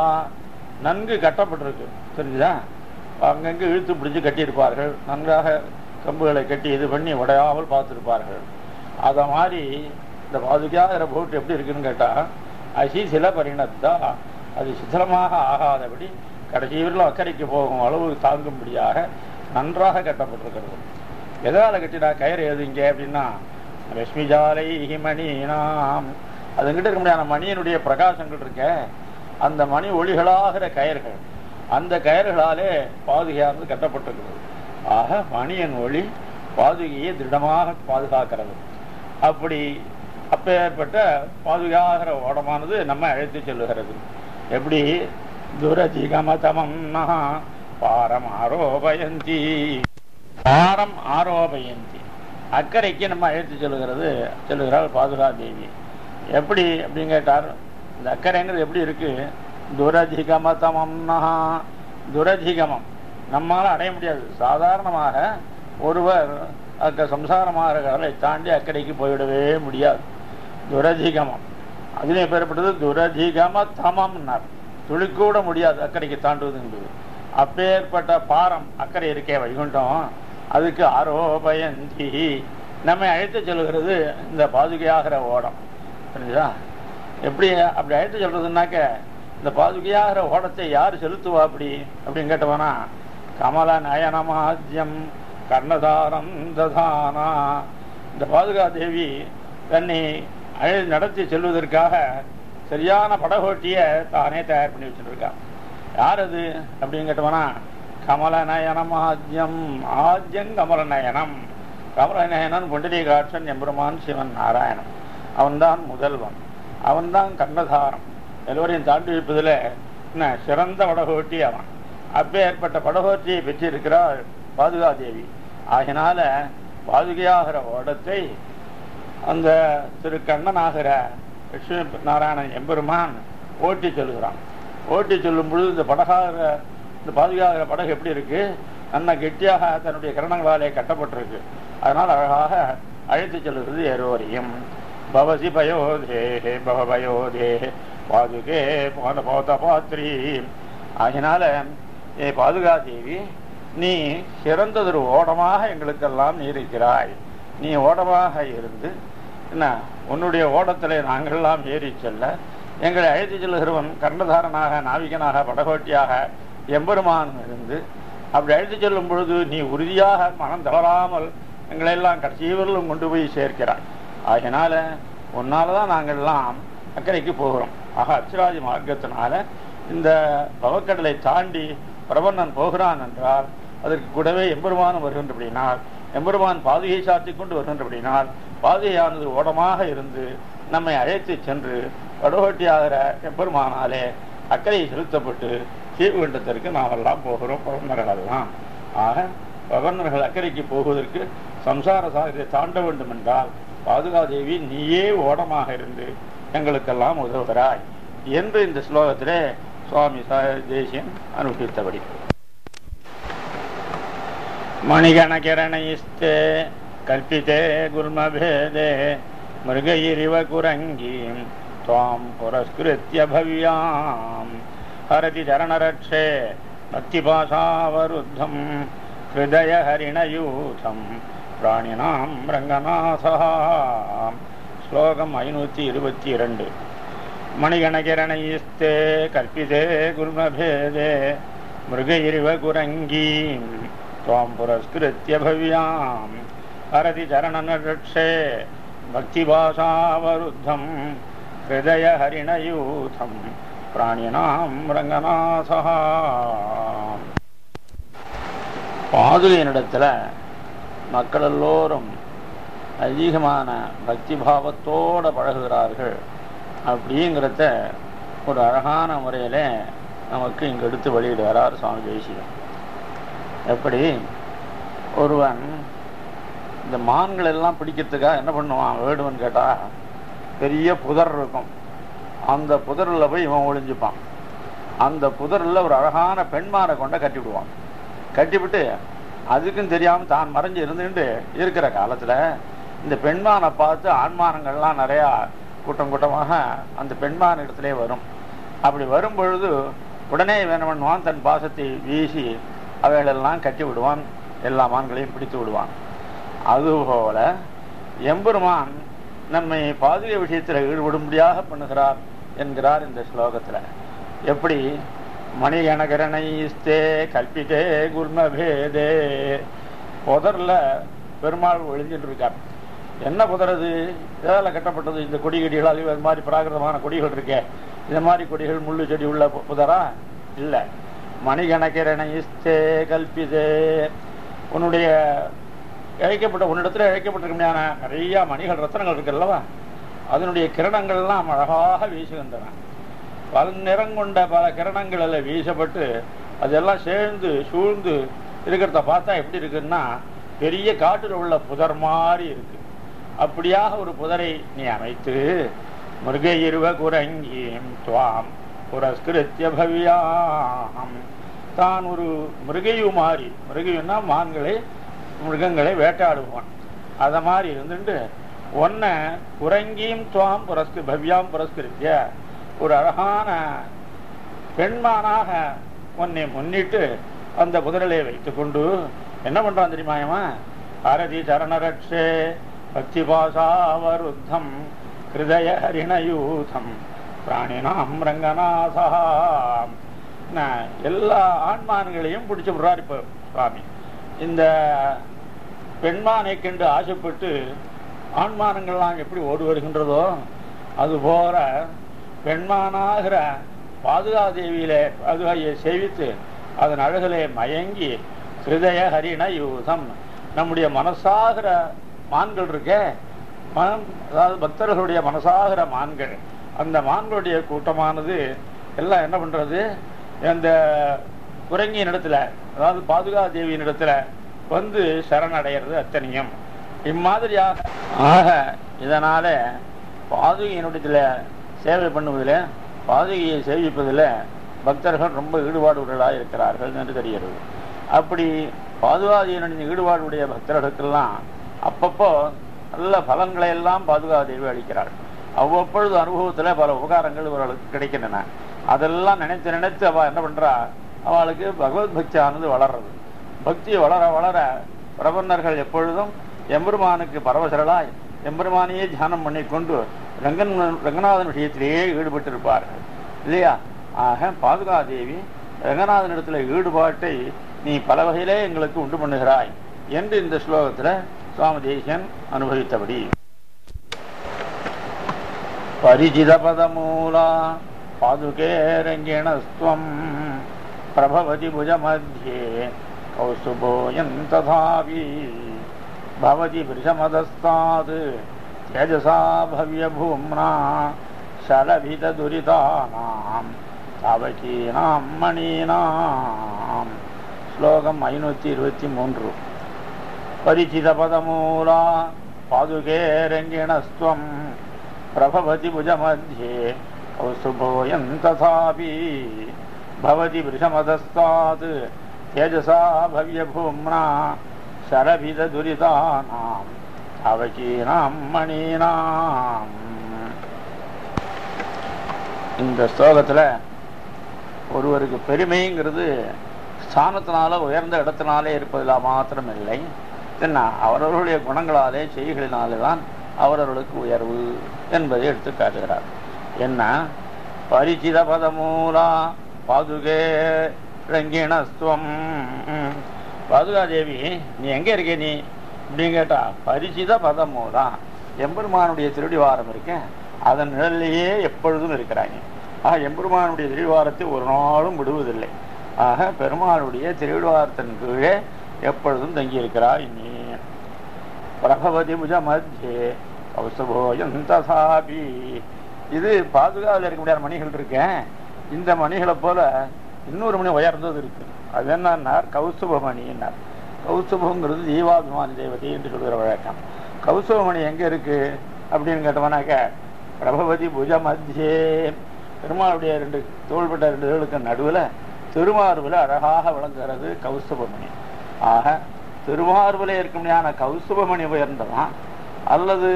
நன்கு கட்டப்பட்டிருக்கு. தெரிஞ்சுதா? அங்கங்கே இழுத்து பிடிச்சி கட்டியிருப்பார்கள். நன்றாக கம்புகளை கட்டி இது பண்ணி உடையாமல் பார்த்துருப்பார்கள். அதை மாதிரி இந்த பாதுகாக்கிற போட்டு எப்படி இருக்குன்னு கேட்டால், அசிசில பரிணத்தா, அது சிதிலமாக ஆகாதபடி கடைசியில் அக்கறைக்கு போகும் அளவு தாங்கும்படியாக நன்றாக கட்டப்பட்டிருக்கிறது. எதனால் கட்டினா கயிறு எதுங்க அப்படின்னா, லட்சுமி ஜாலை மணி நாம் அதுங்கிட்ட இருக்க முடியாத மணியினுடைய பிரகாசங்கள் இருக்க அந்த மணி ஒளிகளாகிற கயிறுகள், அந்த கயிறுகளாலே பாதுகாப்பு கட்டப்பட்டிருக்கிறது. ஆக மணியின் ஒளி பாதுகையை திடமாக பாதுகாக்கிறது. அப்படி அப்பேற்பட்ட பாதுகாக்கிற ஓடமானது நம்ம அழைத்து செல்லுகிறது. எப்படி? துரதிகமதமம் பாரம் ஆரோபயந்தி, பாரம் ஆரோபயந்தி, அக்கறைக்கு நம்ம அழைத்து செல்லுகிறாள் பாதுகா தேவி. எப்படி அப்படின்னு கேட்டார். இந்த அக்கறைங்கிறது எப்படி இருக்கு? துரதிகமதமம்னா துரதிகமம், நம்மால் அடைய முடியாது. சாதாரணமாக ஒருவர் சம்சாரமாகலை தாண்டி அக்கறைக்கு போய்விடவே முடியாது. துரதிகமம் அதிலே பெறப்பட்டது. துரதிகம தமம்னார், துளிக்கூட முடியாது அக்கறைக்கு தாண்டுவது என்பது. அப்பேற்பட்ட பாரம் அக்கறை இருக்கே வைகுண்டம், அதுக்கு ஆரோபயந்தி நம்மை அழைத்து செல்கிறது இந்த பாதுகையாகிற ஓடம். புரிஞ்சுதா? எப்படி அப்படி அழைத்து சொல்கிறதுனாக்க, இந்த பாதுகையாகிற ஓடத்தை யார் செலுத்துவா அப்படி அப்படின்னு கேட்டவனா, கமல நயனமாத்யம் கர்ணதாரம் ததானா, இந்த பாதுகா தேவி தன்னை நடத்தி செல்வதற்காக சரியான படகோட்டியை தானே தயார் பண்ணி வச்சுருக்கான். யார் அது அப்படின்னு கேட்டவனா, கமல நயனமாத்யம், ஆத்யம் கமல நயனம், கமல நயனன் புண்டரீகாட்சன் எம்பெருமான் சிவன் நாராயணன், அவன்தான் முதல்வன், அவன்தான் கர்ணதாரம், எல்லோரையும் தாண்டி வைப்பதில் என்ன சிறந்த படகோட்டி அவன். அப்பே ஏற்பட்ட படகோட்டியை பெற்றிருக்கிறாள் பாதுகாதேவி. ஆகினால பாதுகையாகிற ஓடத்தை அந்த திரு கண்ணனாகிற லட்சுமி நாராயணன் எம்பெருமான் ஓட்டி சொல்கிறான். ஓட்டி சொல்லும் பொழுது இந்த படகாகிற இந்த பாதுகாகிற படகு எப்படி இருக்குது? நன்ன கெட்டியாக தன்னுடைய கிரணங்களாலே கட்டப்பட்டிருக்கு. அதனால் அழகாக அழைத்து செல்கிறது எல்லோரையும். பவசி பயோதே பவபயோதே பாதுகே போன போத பாத்ரி. ஆகினால ஏ பாதுகா தேவி, நீ சிறந்ததொரு ஓடமாக எங்களுக்கெல்லாம் நீ இருக்கிறாய். நீ ஓடமாக இருந்து என்ன உன்னுடைய ஓடத்தில் நாங்கள்லாம் ஏறி செல்ல எங்களை அழைத்து செல்கிறவன் கர்ணதாரனாக நாவிகனாக படகோட்டியாக எம்பெருமான் இருந்து அப்படி அழைத்து செல்லும் பொழுது நீ உறுதியாக மனம் தளராமல் எங்களையெல்லாம் கடைசிவர்களும் கொண்டு போய் சேர்க்கிறாய். ஆகினால உன்னால தான் நாங்கள்லாம் அக்கறைக்கு போகிறோம். ஆக அச்சராஜி மார்க்கத்தினால இந்த பவக்கடலை தாண்டி பிரபன்னன் போகிறான் என்றால் அதற்கு கூடவே எம்பெருமானம் வருகின்ற அப்படின்னா எம்பெருமான் பாதுகை சாத்திக் கொண்டு வருகின்றபடினால் பாதுகையானது ஓடமாக இருந்து நம்மை அழைத்து சென்று வடகோட்டியாகிற எம்பெருமானாலே அக்கறையை செலுத்தப்பட்டு சீர்குண்டத்திற்கு நாமெல்லாம் போகிறோம் பவர்ணர்களெல்லாம். ஆக பவர்ணர்கள் அக்கறைக்கு போவதற்கு சம்சார சாகரத்தை தாண்ட வேண்டும் என்றால் பாதுகாதேவி நீயே ஓடமாக இருந்து எங்களுக்கெல்லாம் உதவுகிறாய் என்று இந்த ஸ்லோகத்திலே சுவாமி தேசிகன் அனுஷ்டித்தபடி மணிகணகிரணைஸ்தே கல்பிதே குல்மபேதே மிருகயிரிவ குரங்கீம் துவாம் புரஸ்கிருத்ய பவ்யாம் ஹரதி சரணரட்சே பக்திபாசாவருத்தம் ஹிருதய ஹரிணயூதம் பிராணினாம் ரங்கநாதா. ஸ்லோகம் 522. மணிகணகிரணைஸ்தே கல்பிதே குல்மபேதே மிருகயிரிவ குரங்கீம் துவாம் புரஸ்கிருத்ய பவ்யாம் ஹரதி சரணரட்சே பக்திபாசாவருத்தம் ஹிருதய ஹரிணயூதம் பிராணினாம் ரங்கநாதா. பாதுகையினிடத்தில் மக்கள் எல்லோரும் அதிகமான பக்தி பாவத்தோடு பழகுகிறார்கள் அப்படிங்கிறத ஒரு அழகான முறையில் நமக்கு இங்கு எடுத்து வெளியிடுகிறார் சுவாமி தேசிகன். எப்படி ஒருவன் இந்த மான்கள் எல்லாம் பிடிக்கிறதுக்காக என்ன பண்ணுவான் வேடுவன் கேட்டால், பெரிய புதர் இருக்கும், அந்த புதரில் போய் இவன் ஒளிஞ்சுப்பான். அந்த புதரில் ஒரு அழகான பெண்மானை கொண்ட கட்டிவிடுவான். கட்டிவிட்டு அதுக்கும் தெரியாமல் தான் மறைஞ்சு இருந்துகிட்டு இருக்கிற காலத்தில் இந்த பெண்மானை பார்த்து ஆண்மானங்கள்லாம் நிறையா கூட்டம் கூட்டமாக அந்த பெண்மான இடத்துலேயே வரும். அப்படி வரும் பொழுது உடனே என்ன பண்ணுவான், தன் பாசத்தை வீசி அவைகளெல்லாம் கட்டி விடுவான், எல்லா மான்களையும் பிடித்து விடுவான். அதுபோல எம்பெருமான் நம்மை பாதுகை விஷயத்தில் ஈடுபடும்படியாக பண்ணுகிறார் என்கிறார் இந்த ஸ்லோகத்தில். எப்படி மணிகணகரணைஸ்தே கல்பிதே குல்மபேதே, புதரில் பெருமாள் ஒழிஞ்சிட்டு இருக்கார். என்ன புதறது, எதால் கட்டப்பட்டது, இந்த கொடி கடிகளால் இது மாதிரி பிராகிருதமான கொடிகள் இருக்கே, இது மாதிரி கொடிகள் முள்ளு செடி உள்ள புதரா இல்லை. மணிகணகிரணைஸ்தே கல்பிதே, உன்னுடைய இழைக்கப்பட்ட உன்னிடத்தில் இழைக்கப்பட்டிருக்கமையான நிறையா மணிகள் ரத்தனங்கள் இருக்குல்லவா, அதனுடைய கிரணங்கள்லாம் அழகாக வீசுகின்றன. பல நிறங்கொண்ட பல கிரணங்களில் வீசப்பட்டு அதெல்லாம் சேர்ந்து சூழ்ந்து இருக்கிறத பார்த்தா எப்படி இருக்குன்னா பெரிய காட்டில் உள்ள புதர் மாதிரி இருக்கு. அப்படியாக ஒரு புதரை நீ அமைத்து மிருகயிர்வ குரங்கீம் துவாம் புரஸ்கிருத்ய பவ்யாம், தான் ஒரு மிருகையு மாதிரி, மிருகையுன்னா மான்களை மிருகங்களை வேட்டாடுவான், அதை மாதிரி இருந்துட்டு ஒன்ன குரங்கீம் துவாம் பவ்யாம் புரஸ்கிருத்ய, ஒரு அழகான பெண்மானாக உன்னை முன்னிட்டு அந்த புதரிலே வைத்து கொண்டு என்ன பண்றான் தெரியுமாயமா, ஹரதி சரணரட்சே பக்தி பாசாவருத்தம் ஹிருதய ஹரிணயூதம் பிராணினாம் ரங்கநாதா. எல்லா ஆண்மான்களையும் பிடிச்சி விடுறார் இப்போ சுவாமி. இந்த பெண்மானை கண்டு ஆசைப்பட்டு ஆண்மானங்கள்லாம் எப்படி ஓடி வருகின்றதோ அதுபோல பெண்மானாகிற பாதுகாதேவியிலே பாதுகாயை சேவித்து அதன் அழகிலே மயங்கி ஹிருதய ஹரிணயூதம், நம்முடைய மனசாகிற மான்கள் இருக்க, அதாவது பக்தர்களுடைய மனசாகிற மான்கள், அந்த மான்களுடைய கூட்டமானது எல்லாம் என்ன பண்ணுறது, அந்த குரங்கியின் இடத்துல அதாவது பாதுகாதேவியின் இடத்துல வந்து சரணடைகிறது அத்தனையும் இம்மாதிரியாக. ஆக இதனால பாதுகையினுடைய சேவை பண்ணுவதில், பாதுகையை சேவிப்பதில் பக்தர்கள் ரொம்ப ஈடுபாடுகளாக இருக்கிறார்கள் என்று தெரிகிறது. அப்படி பாதுகாதேவியினுடைய ஈடுபாடுடைய பக்தர்களுக்கெல்லாம் அப்பப்போ நல்ல பலன்களை எல்லாம் பாதுகாதேவி அளிக்கிறார். அவ்வப்பொழுது அனுபவத்தில் பல உபகாரங்கள் இவர்களுக்கு கிடைக்கின்றன. அதெல்லாம் நினைத்து நினைத்து அவள் என்ன பண்ணுறா, அவளுக்கு பகவத் பக்தியானது வளர்றது. பக்தி வளர வளர பிரபன்னர்கள் எப்பொழுதும் எம்பெருமானுக்கு பரவசர்களாய் எம்பெருமானையே தியானம் பண்ணி கொண்டு ரங்கநாதன் விஷயத்திலேயே ஈடுபட்டிருப்பார்கள் இல்லையா. ஆக பாதுகாதேவி ரங்கநாதன் இடத்துல ஈடுபாட்டை நீ பல வகையிலே எங்களுக்கு உண்டு பண்ணுகிறாய் என்று இந்த ஸ்லோகத்தில் சுவாமி தேசிகன் அனுபவித்தபடி பரிஜித பதமூலா பாதுகே ரங்கிணஸ்துவம் பிரபவதி புஜமத்யே கௌஸ்துபோயம் ததாபி भवति वृषमदस्तात् यजसा भव्य भूम्ना शलभित दुरितानां तावकीनां मणीनां श्लोकम 523 परिचित पदमूला पादुके रंगिणस्त्वं प्रभवति भुजमध्ये कौस्तुभोऽयं तथापि भवति वृषमदस्तात् तेजसा भव्य भूम्ना शरभिद दुरितानां तावकीनां मणीनां। இந்த ஸ்லோகத்தில் ஒருவருக்கு பெருமைங்கிறது ஸ்தானத்தினால உயர்ந்த இடத்தினாலே இருப்பதில் மாத்திரம் இல்லை, அவரவர்களுடைய குணங்களாலே செய்களினாலே தான் அவரவர்களுக்கு உயர்வு என்பதை எடுத்து காட்டுகிறார். என்ன பரிச்சித பதமூலா பாதுகே ரங்கிணஸ்துவம், பாதுகாதேவி நீ எங்கே இருக்க நீ அப்படின்னு கேட்டா, பரிச்சித பதமூலா எம்பெருமானுடைய திருடிவாரம் இருக்கேன் அதன் நிழல்லையே எப்பொழுதும் இருக்கிறாங்க. ஆக எம்பெருமானுடைய திருவாரத்தை ஒரு நாளும் விடுவதில்லை. ஆக பெருமானுடைய திருவாரத்தின் கீழே எப்பொழுதும் தங்கியிருக்கிறாய் நீ. பிரபவதி புஜ மத்தியே கௌசபோயம் தசாபி, இது பாதுகாவில் இருக்க முடியாத மணிகள் இருக்கேன், இந்த மணிகளை போல இன்னொரு மணி உயர்ந்தது இருக்கு. அது என்னன்னார் கௌசுபமணின்னார். கௌசுபங்கிறது ஜீவாபிமானி தேவதை என்று சொல்கிற வழக்கம். கௌசுபமணி எங்கே இருக்கு அப்படின்னு கேட்டோம்னாக்க, பிரபவதி புஜ மத்தியே பெருமாளுடைய ரெண்டு தோள்பட்ட ரெண்டு தோளுக்கு நடுவில் திருமார்புல அழகாக விளங்குகிறது கௌசுபமணி. ஆக திருமார்புல இருக்க முடியான கௌசுபமணி உயர்ந்ததான், அல்லது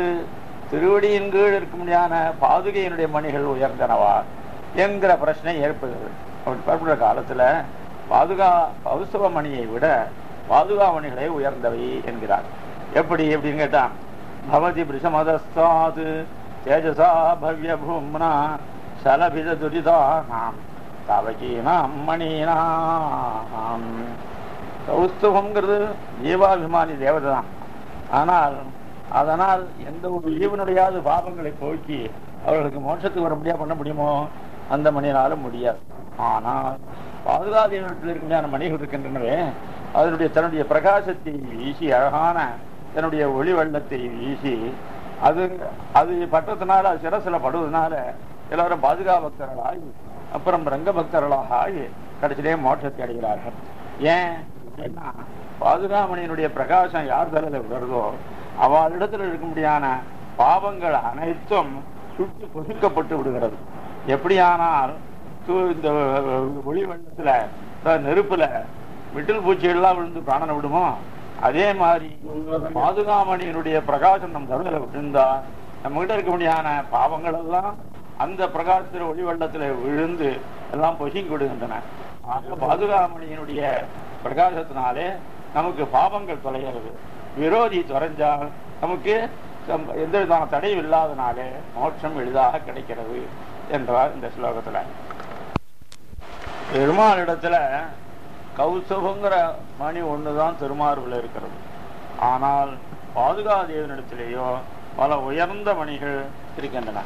திருவடியின் கீழ் இருக்க முடியான பாதுகையினுடைய மணிகள் உயர்ந்தனவா என்கிற பிரச்சனை ஏற்படுகிறது. அப்படி பரப்புற காலத்தில் பாதுகா கௌசுபமணியை விட பாதுகாமணிகளே உயர்ந்தவை என்கிறார். எப்படி அப்படின்னு கேட்டான், பவதி பிரிஷமதஸ்தாது தேஜசா பவ்ய பூம்னா சலபித துரிதானாம் தவகீனாம் மணினாம். கௌஸ்துபங்கிறது ஜீவாபிமானி தேவதை தான், ஆனால் அதனால் எந்த ஒரு ஜீவனுடையாவது பாபங்களை போக்கி அவர்களுக்கு மோட்சத்துக்கு வரபடியாக பண்ண முடியுமோ அந்த மணினாலும் முடியாது. ஆனால் பாதுகாதியினத்தில் இருக்கின்ற மணிகள் இருக்கின்றனவே அதனுடைய தன்னுடைய பிரகாசத்தை வீசி அழகான தன்னுடைய ஒளி வெள்ளத்தை வீசி அது பட்டத்தினால சிரசில் படுவதனால எல்லாரும் பாதுகா பக்தர்களாய் அப்புறம் ரங்க பக்தர்களாக ஆகி கடைசியிலே மோட்சத்தை அடைகிறார்கள். ஏன் அப்படின்னா, பாதுகாமணியினுடைய பிரகாசம் யார் தலையில் விடுறதோ அவளிடத்தில் இருக்க முடியான பாவங்கள் அனைத்தும் சுட்டு பொதுக்கப்பட்டு விடுகிறது. எப்படியானால் இந்த ஒளி வெள்ளத்தில் நெருப்பில் விட்டில் பூச்சிகள்லாம் விழுந்து பிராணனை விடுமோ அதே மாதிரி பாதுகாமணியினுடைய பிரகாசம் நம் தருதலை விழுந்தா நம்மகிட்ட இருக்க முடியான பாவங்கள் எல்லாம் அந்த பிரகாசத்தில் ஒளி வெள்ளத்தில் விழுந்து எல்லாம் பொசுங்கி விடுகின்றன. பாதுகாமணியினுடைய பிரகாசத்தினாலே நமக்கு பாவங்கள் தொலைகிறது. விரோதி தொலைஞ்சால் நமக்கு எந்த விதமான தடையும் இல்லாதனாலே மோட்சம் எளிதாக கிடைக்கிறது என்றார் இந்த ஸ்லோகத்தில். பெருமாளிடத்தில் கௌசுபங்கிற மணி ஒன்று தான் திருமார்பில் இருக்கிறது, ஆனால் பாதுகாதேவனிடத்திலேயோ பல உயர்ந்த மணிகள் இருக்கின்றன.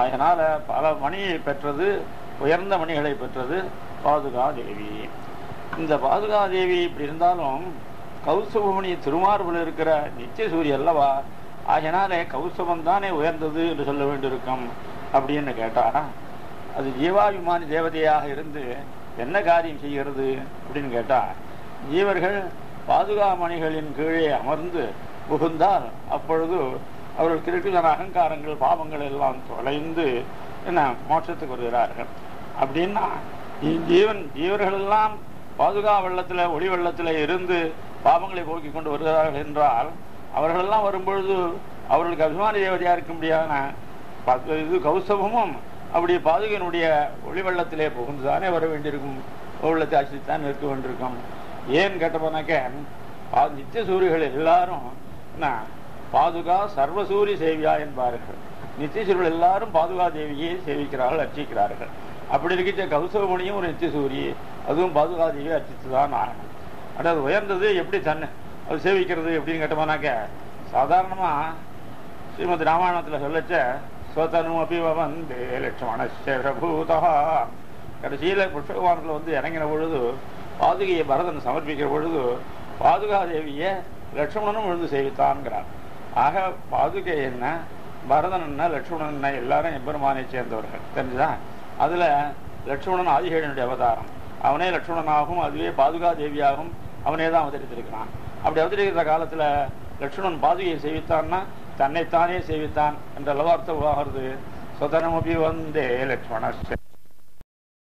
அதனால் பல மணியை பெற்றது, உயர்ந்த மணிகளை பெற்றது பாதுகாதேவி. இந்த பாதுகாதேவி இப்படி இருந்தாலும் கௌசுபமணி திருமார்பில் இருக்கிற நித்திய சூரிய அல்லவா, ஆகினாலே கௌசுபம் தானே உயர்ந்தது என்று சொல்ல வேண்டியிருக்கும் அப்படின்னு கேட்டால், அது ஜீவாபிமானி தேவதையாக இருந்து என்ன காரியம் செய்கிறது அப்படின்னு கேட்டால், ஜீவர்கள் பாதுகாமணிகளின் கீழே அமர்ந்து புகுந்தால் அப்பொழுது அவர்களுக்கு இருக்கிற அகங்காரங்கள் பாவங்கள் எல்லாம் தொலைந்து என்ன மோட்சத்துக்கு வருகிறார்கள். அப்படின்னா ஜீவர்களெல்லாம் பாதுகா வெள்ளத்தில் ஒளி வெள்ளத்தில் இருந்து பாவங்களை போக்கிக் கொண்டு வருகிறார்கள் என்றால் அவர்களெல்லாம் வரும்பொழுது அவர்களுக்கு அபிமான தேவதையாக இருக்க முடியாத இது கௌசபமும் அப்படி பாதுகையினுடைய ஒளி வெள்ளத்திலே புகுந்து தானே வர வேண்டியிருக்கும், வெள்ளத்தை ஆசித்தான் இருக்க வேண்டியிருக்கும். ஏன்னு கேட்டப்போனாக்க, நித்திய சூரியர்கள் எல்லாரும் என்ன பாதுகா சர்வசூரிய சேவியா என்பார்கள். நித்திய சூரியர்கள் எல்லாரும் பாதுகா தேவியை சேவிக்கிறார்கள், அர்ச்சிக்கிறார்கள். அப்படி இருக்கின்ற கௌசபமணியும் ஒரு நித்திய சூரிய, அதுவும் பாதுகா தேவியை அர்ச்சித்து தான் ஆகணும். ஆனால் அது உயர்ந்தது எப்படி தன்னை அது சேவிக்கிறது எப்படின்னு கேட்டோம்னாக்க, சாதாரணமாக ஸ்ரீமத் ராமாயணத்தில் சொல்லச்ச ஸ்வதனுமபி வவந்தே லட்சுமணஸ்சேஷபூதா, கடைசியில் புஷ்பகுமாரத்தில் வந்து இறங்கின பொழுது பாதுகையை பரதன் சமர்ப்பிக்கிற பொழுது பாதுகாதேவியை லட்சுமணனும் விழுந்து செய்வித்தான்கிறார். ஆக பாதுகை என்ன, பரதன் என்ன, லட்சுமணன் என்ன, எல்லாரும் எம்பெருமானை சேர்ந்தவர்கள் தெரிஞ்சுதான். அதில் லட்சுமணன் ஆதிகேயனுடைய அவதாரம், அவனே லட்சுமணனாகவும் அதுவே பாதுகா தேவியாகவும் அவனே தான் அவதரித்திருக்கிறான். அப்படி அவதரிக்கிற காலத்தில் லட்சுமணன் பாதுகையை செய்வித்தான்னா தன்னைத்தானே செய்வித்தான் என்ற அளவார்த்த உருவாகிறது. சுதனமபி வந்தே லட்சுமண